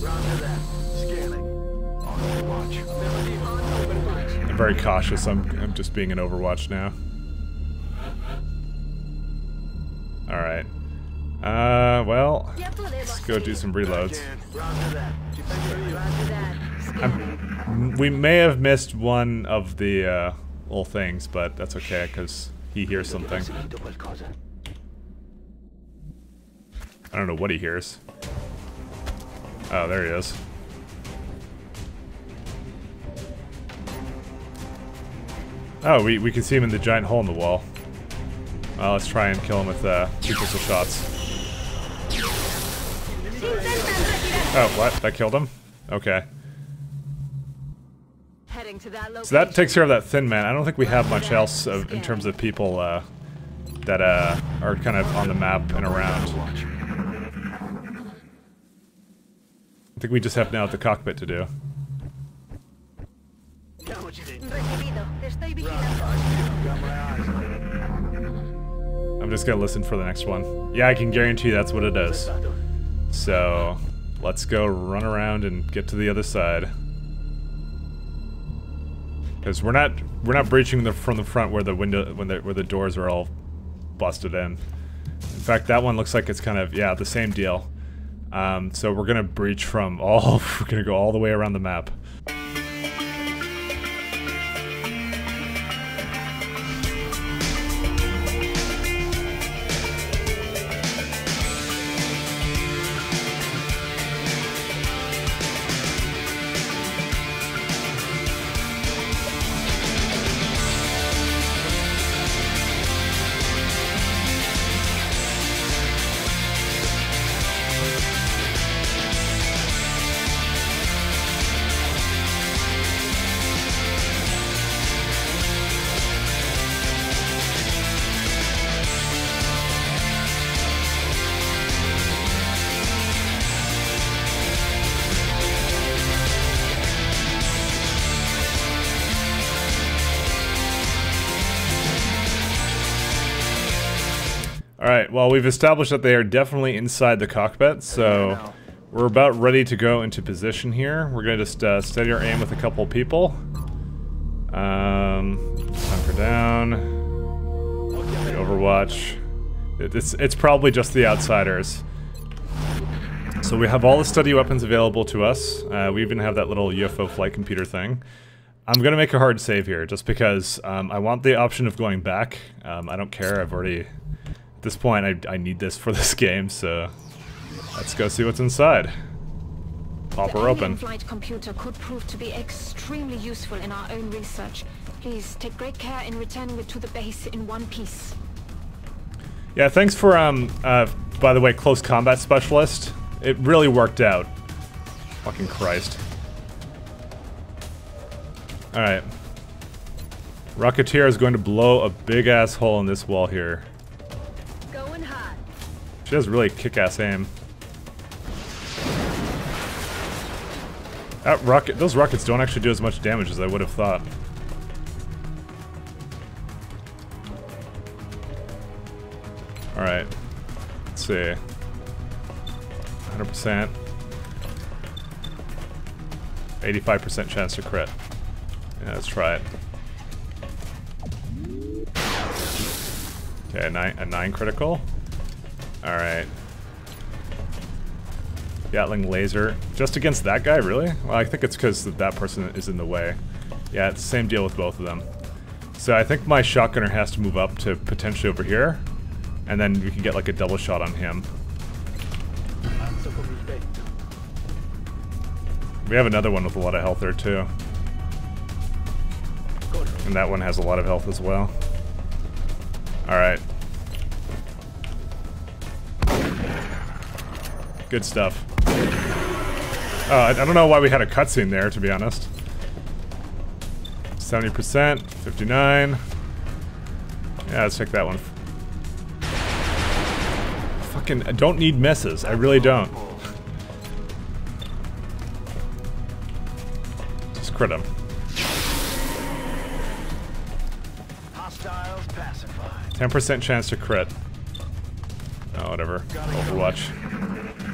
I'm very cautious. I'm, I'm just being an Overwatch now. Alright. Uh, well, let's go do some reloads. I'm, we may have missed one of the uh, little things, but that's okay, because he hears something. I don't know what he hears. Oh, there he is. Oh, we, we can see him in the giant hole in the wall. Well, let's try and kill him with uh, two pistol shots. Oh, what? That killed him? Okay. So that takes care of that Thin Man. I don't think we have much else of, in terms of people uh, that uh, are kind of on the map and around. I think we just have now at the cockpit to do. I'm just gonna listen for the next one. Yeah, I can guarantee that's what it is. So let's go run around and get to the other side. Because we're not we're not breaching the, from the front where the window when the where the doors are all busted in. In fact, that one looks like it's kind of yeah the same deal. Um, so we're gonna breach from all we're gonna go all the way around the map. Alright, well, we've established that they are definitely inside the cockpit, so we're about ready to go into position here. We're going to just uh, steady our aim with a couple people. Um, hunker down. Overwatch. It's, it's probably just the Outsiders. So we have all the study weapons available to us. Uh, we even have that little U F O flight computer thing. I'm going to make a hard save here, just because um, I want the option of going back. Um, I don't care, I've already... At this point, I, I need this for this game, so let's go see what's inside. Pop her open. The flight computer could prove to be extremely useful in our own research. Please take great care in returning it to the base in one piece. Yeah, thanks for um. Uh, by the way, close combat specialist. It really worked out. Fucking Christ. All right. Rocketeer is going to blow a big ass hole in this wall here. She has really kick-ass aim. That rocket, those rockets don't actually do as much damage as I would have thought. All right, let's see. one hundred percent, eighty-five percent chance to crit. Yeah, let's try it. Okay, a nine, a nine critical. Alright. Gatling laser. Just against that guy, really? Well, I think it's because that person is in the way. Yeah, it's the same deal with both of them. So I think my shotgunner has to move up to potentially over here. And then we can get like a double shot on him. We have another one with a lot of health there too. And that one has a lot of health as well. Alright. Good stuff. Uh, I, I don't know why we had a cutscene there, to be honest. seventy percent, fifty-nine. Yeah, let's take that one. Fucking, I don't need misses. I really don't. Just crit him. ten percent chance to crit. Oh, whatever. Overwatch.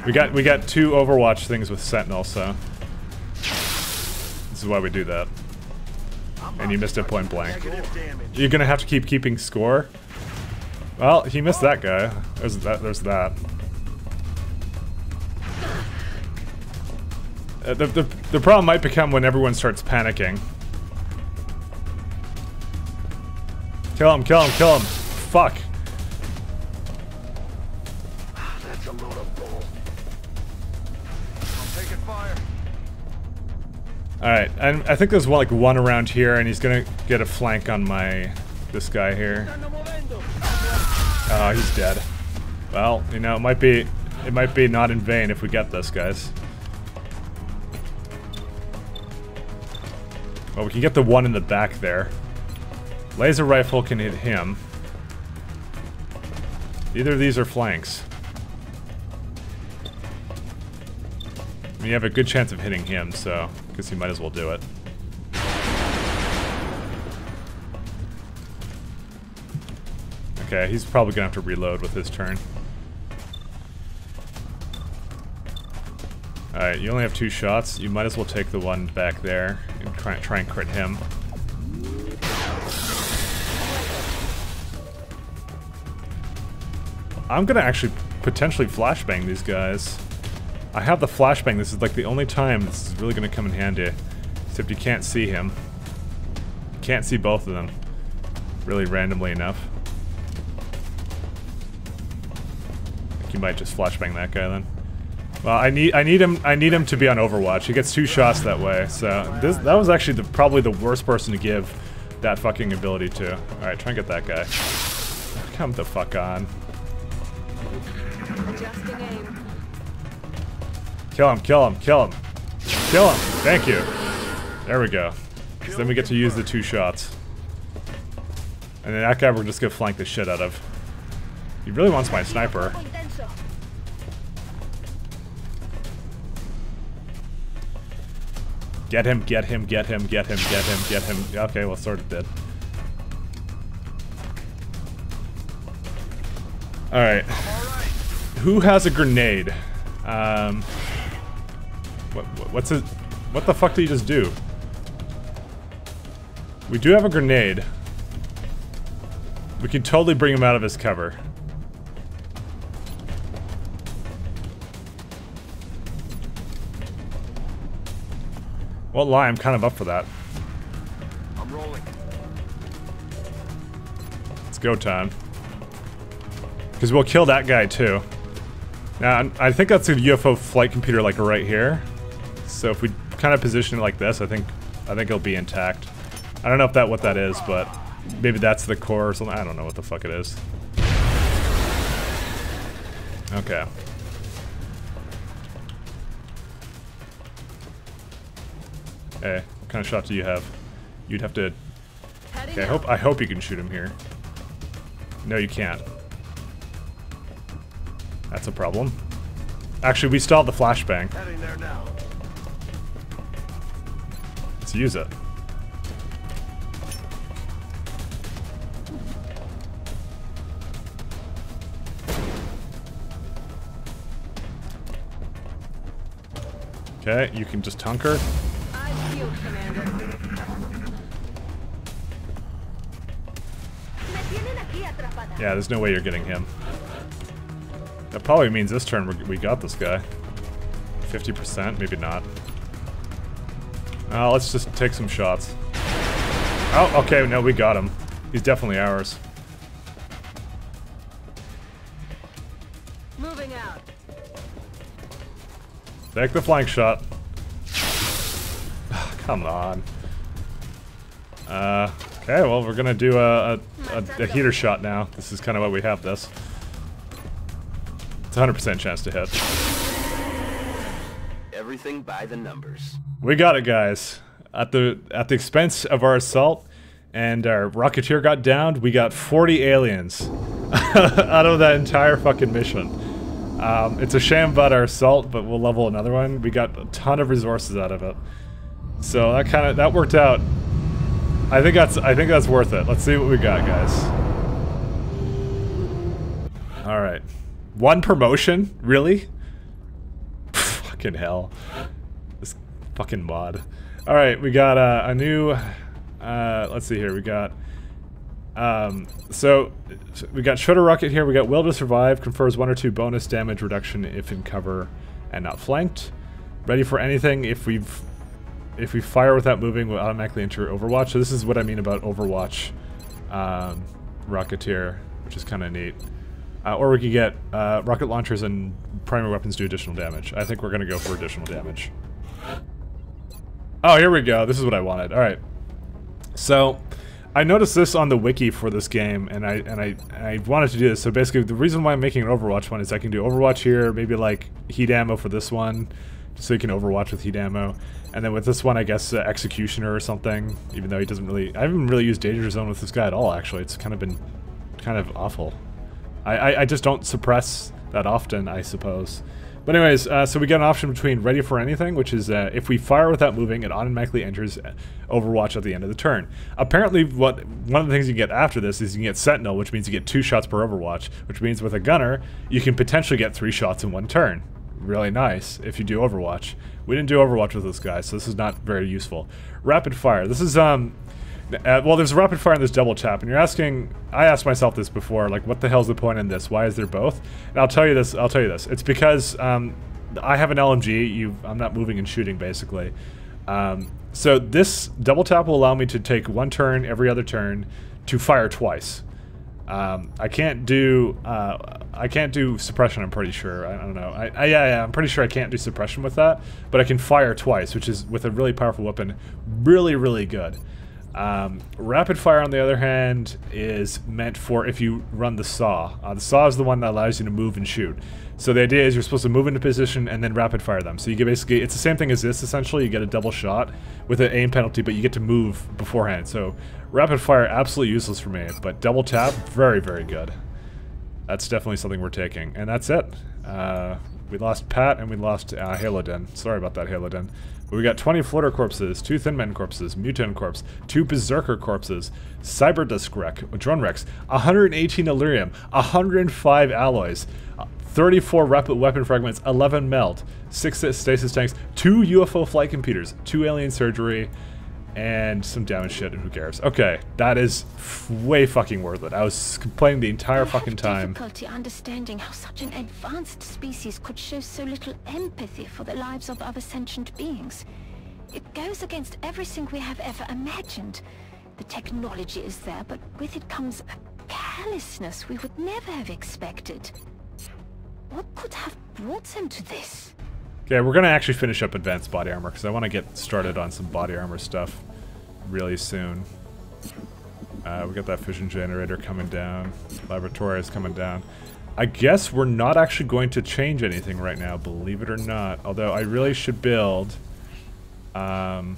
We got we got two Overwatch things with Sentinel, so this is why we do that. And you missed it point blank. You're gonna have to keep keeping score. Well, he missed that guy. There's that. There's that. Uh, the, the the problem might become when everyone starts panicking. Kill him! Kill him! Kill him! Fuck! Alright, and I think there's one, like one around here, and he's gonna get a flank on my... this guy here. Oh, he's dead. Well, you know, it might be... it might be not in vain if we get this, guys. Well, we can get the one in the back there. Laser rifle can hit him. Either of these are flanks. I mean, you have a good chance of hitting him, so I guess you might as well do it. Okay, he's probably gonna have to reload with his turn. Alright, you only have two shots. You might as well take the one back there and try, try and crit him. I'm gonna actually potentially flashbang these guys. I have the flashbang. This is like the only time this is really gonna come in handy. Except you can't see him. You can't see both of them. Really randomly enough. I think you might just flashbang that guy then. Well, I need I need him I need him to be on Overwatch. He gets two shots that way. So this that was actually the, probably the worst person to give that fucking ability to. All right, try and get that guy. Come the fuck on. Kill him! Kill him! Kill him! Kill him! Thank you. There we go. So then we get to use the two shots, and then that guy we're just gonna flank the shit out of. He really wants my sniper. Get him, get him, get him, get him, get him, get him. Okay, well, sort of did. Alright. Who has a grenade? Um... What, what's it? What the fuck did you just do? We do have a grenade. We can totally bring him out of his cover. Well, lie, I'm kind of up for that. I'm rolling. It's go time. Because we'll kill that guy too. Now, I think that's a U F O flight computer like right here. So if we kind of position it like this, I think I think it'll be intact. I don't know if that what that is, but maybe that's the core or something. I don't know what the fuck it is. Okay. Hey, what kind of shot do you have? You'd have to... Okay, I hope, I hope you can shoot him here. No, you can't. That's a problem. Actually, we stalled the flashbang. There now. Let's use it. Okay, you can just hunker. Yeah, there's no way you're getting him. That probably means this turn we, we got this guy. fifty percent? Maybe not. Uh, let's just take some shots. Oh, okay, no, we got him. He's definitely ours. Moving out. Take the flank shot. Come on. Uh, okay, well, we're gonna do a, a, a, a heater shot now. This is kind of why we have this. It's a one hundred percent chance to hit. Everything by the numbers. We got it, guys. At the at the expense of our assault and our Rocketeer got downed, we got forty aliens out of that entire fucking mission. Um, it's a shame about our assault, but we'll level another one. We got a ton of resources out of it. So that kind of that worked out. I think that's I think that's worth it. Let's see what we got, guys. All right, one promotion, really? Fucking hell, this fucking mod. All right, we got uh, a new. Uh, let's see here. We got. Um, so we got Shredder Rocket here. We got Will to Survive confers one or two bonus damage reduction if in cover and not flanked. Ready for anything if we've. If we fire without moving, we'll automatically enter Overwatch. So this is what I mean about Overwatch um, Rocketeer, which is kind of neat. Uh, or we could get uh, rocket launchers and primary weapons do additional damage. I think we're going to go for additional damage. Oh, here we go. This is what I wanted. All right. So I noticed this on the wiki for this game, and I and I, and I wanted to do this. So basically, the reason why I'm making an Overwatch one is I can do Overwatch here, maybe like heat ammo for this one. so you can overwatch with heat ammo. And then with this one, I guess uh, Executioner or something, even though he doesn't really... I haven't really used Danger Zone with this guy at all, actually. It's kind of been kind of awful. I, I, I just don't suppress that often, I suppose. But anyways, uh, so we get an option between Ready for Anything, which is uh, if we fire without moving, it automatically enters Overwatch at the end of the turn. Apparently, what one of the things you can get after this is you can get Sentinel, which means you get two shots per Overwatch, which means with a gunner, you can potentially get three shots in one turn. Really nice if you do Overwatch. We didn't do Overwatch with this guy, so this is not very useful. Rapid Fire. This is, um... Uh, well, there's a rapid fire and there's double tap, and you're asking. I asked myself this before, like, what the hell's the point in this? Why is there both? And I'll tell you this. I'll tell you this. It's because um, I have an L M G. You, I'm not moving and shooting basically. Um, so this double tap will allow me to take one turn every other turn to fire twice. Um, I can't do. Uh, I can't do suppression. I'm pretty sure. I, I don't know. I, I, yeah, yeah, I'm pretty sure I can't do suppression with that. But I can fire twice, which is with a really powerful weapon, really, really good. Um, rapid fire, on the other hand, is meant for if you run the saw. Uh, the saw is the one that allows you to move and shoot. So the idea is you're supposed to move into position and then rapid fire them. So you get basically, it's the same thing as this essentially, you get a double shot with an aim penalty, but you get to move beforehand. So rapid fire, absolutely useless for me, but double tap, very, very good. That's definitely something we're taking. And that's it. Uh, we lost Pat and we lost uh, Halodon. Sorry about that, Halodon. We got twenty Floater corpses, two Thin Man corpses, Muton corpse, two Berserker corpses, Cyber Disc wreck, drone wrecks, one hundred eighteen Illyrium, one hundred five alloys, thirty-four rapid weapon fragments, eleven melt, six stasis tanks, two U F O flight computers, two alien surgery, and some damage shit, and who cares. Okay, that is f way fucking worth it. I was complaining the entire fucking time. I have difficulty understanding how such an advanced species could show so little empathy for the lives of other sentient beings. It goes against everything we have ever imagined. The technology is there, but with it comes a callousness we would never have expected. What could have brought them to this? Okay, we're gonna actually finish up advanced body armor because I want to get started on some body armor stuff really soon. Uh, we got that fission generator coming down, laboratory is coming down. I guess we're not actually going to change anything right now, believe it or not. Although I really should build um,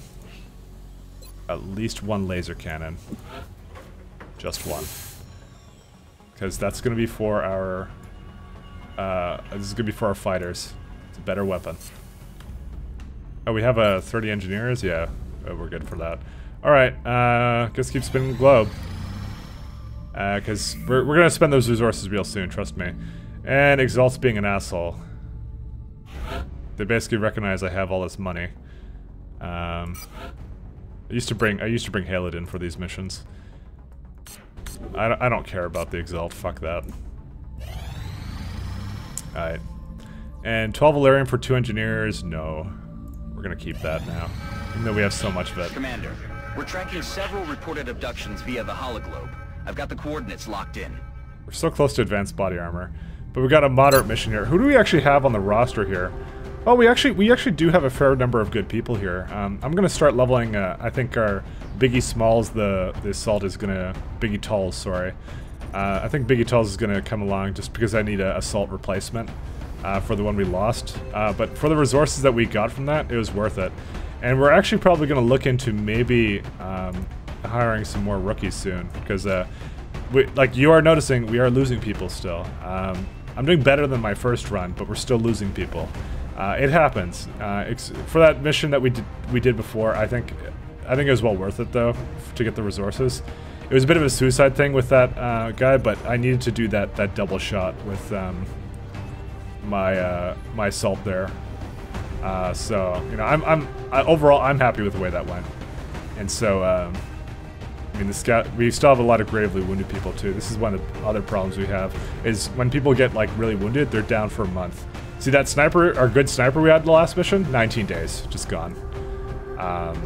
at least one laser cannon, just one, because that's gonna be for our. Uh, this is gonna be for our fighters. Better weapon. Oh, we have a uh, thirty engineers? Yeah, oh, we're good for that. Alright, uh, just keep spinning the globe. Uh, cause we're, we're gonna spend those resources real soon, trust me. And Exalt's being an asshole. They basically recognize I have all this money. Um, I used to bring, I used to bring Halodon for these missions. I, I don't care about the Exalt, fuck that. Alright. And twelve Illyrium for two engineers? No. We're gonna keep that now, even though we have so much of it. Commander, we're tracking several reported abductions via the hologlobe. I've got the coordinates locked in. We're so close to advanced body armor, but we got a moderate mission here. Who do we actually have on the roster here? Oh, we actually we actually do have a fair number of good people here. Um, I'm gonna start leveling. Uh, I think our Biggie Smalls, the the assault is gonna Biggie Talls. Sorry, uh, I think Biggie Talls is gonna come along just because I need an assault replacement. Uh, for the one we lost, uh, but for the resources that we got from that, it was worth it. And we're actually probably going to look into maybe um, hiring some more rookies soon, because uh, we, like you are noticing, we are losing people still. Um, I'm doing better than my first run, but we're still losing people. Uh, it happens. Uh, ex for that mission that we did, we did before, I think, I think it was well worth it though to get the resources. It was a bit of a suicide thing with that uh, guy, but I needed to do that that double shot with. Um, my uh my assault there, uh so you know i'm i'm I, overall i'm happy with the way that went. And so um I mean, the scout, we still have a lot of gravely wounded people too. This is one of the other problems we have, is when people get like really wounded, they're down for a month. See that sniper, our good sniper we had in the last mission, nineteen days just gone. Um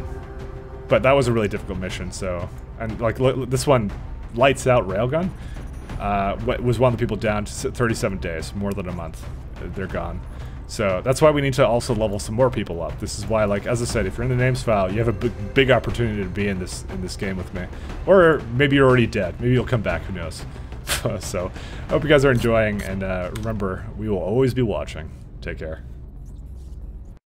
but that was a really difficult mission. So, and like this one, Lights Out Railgun, uh was one of the people down to thirty-seven days, more than a month. They're gone. So that's why we need to also level some more people up. This is why, like, as I said, if you're in the names file, you have a big, big opportunity to be in this in this game with me. Or maybe you're already dead. Maybe you'll come back. Who knows? So I hope you guys are enjoying, and uh, remember, we will always be watching. Take care.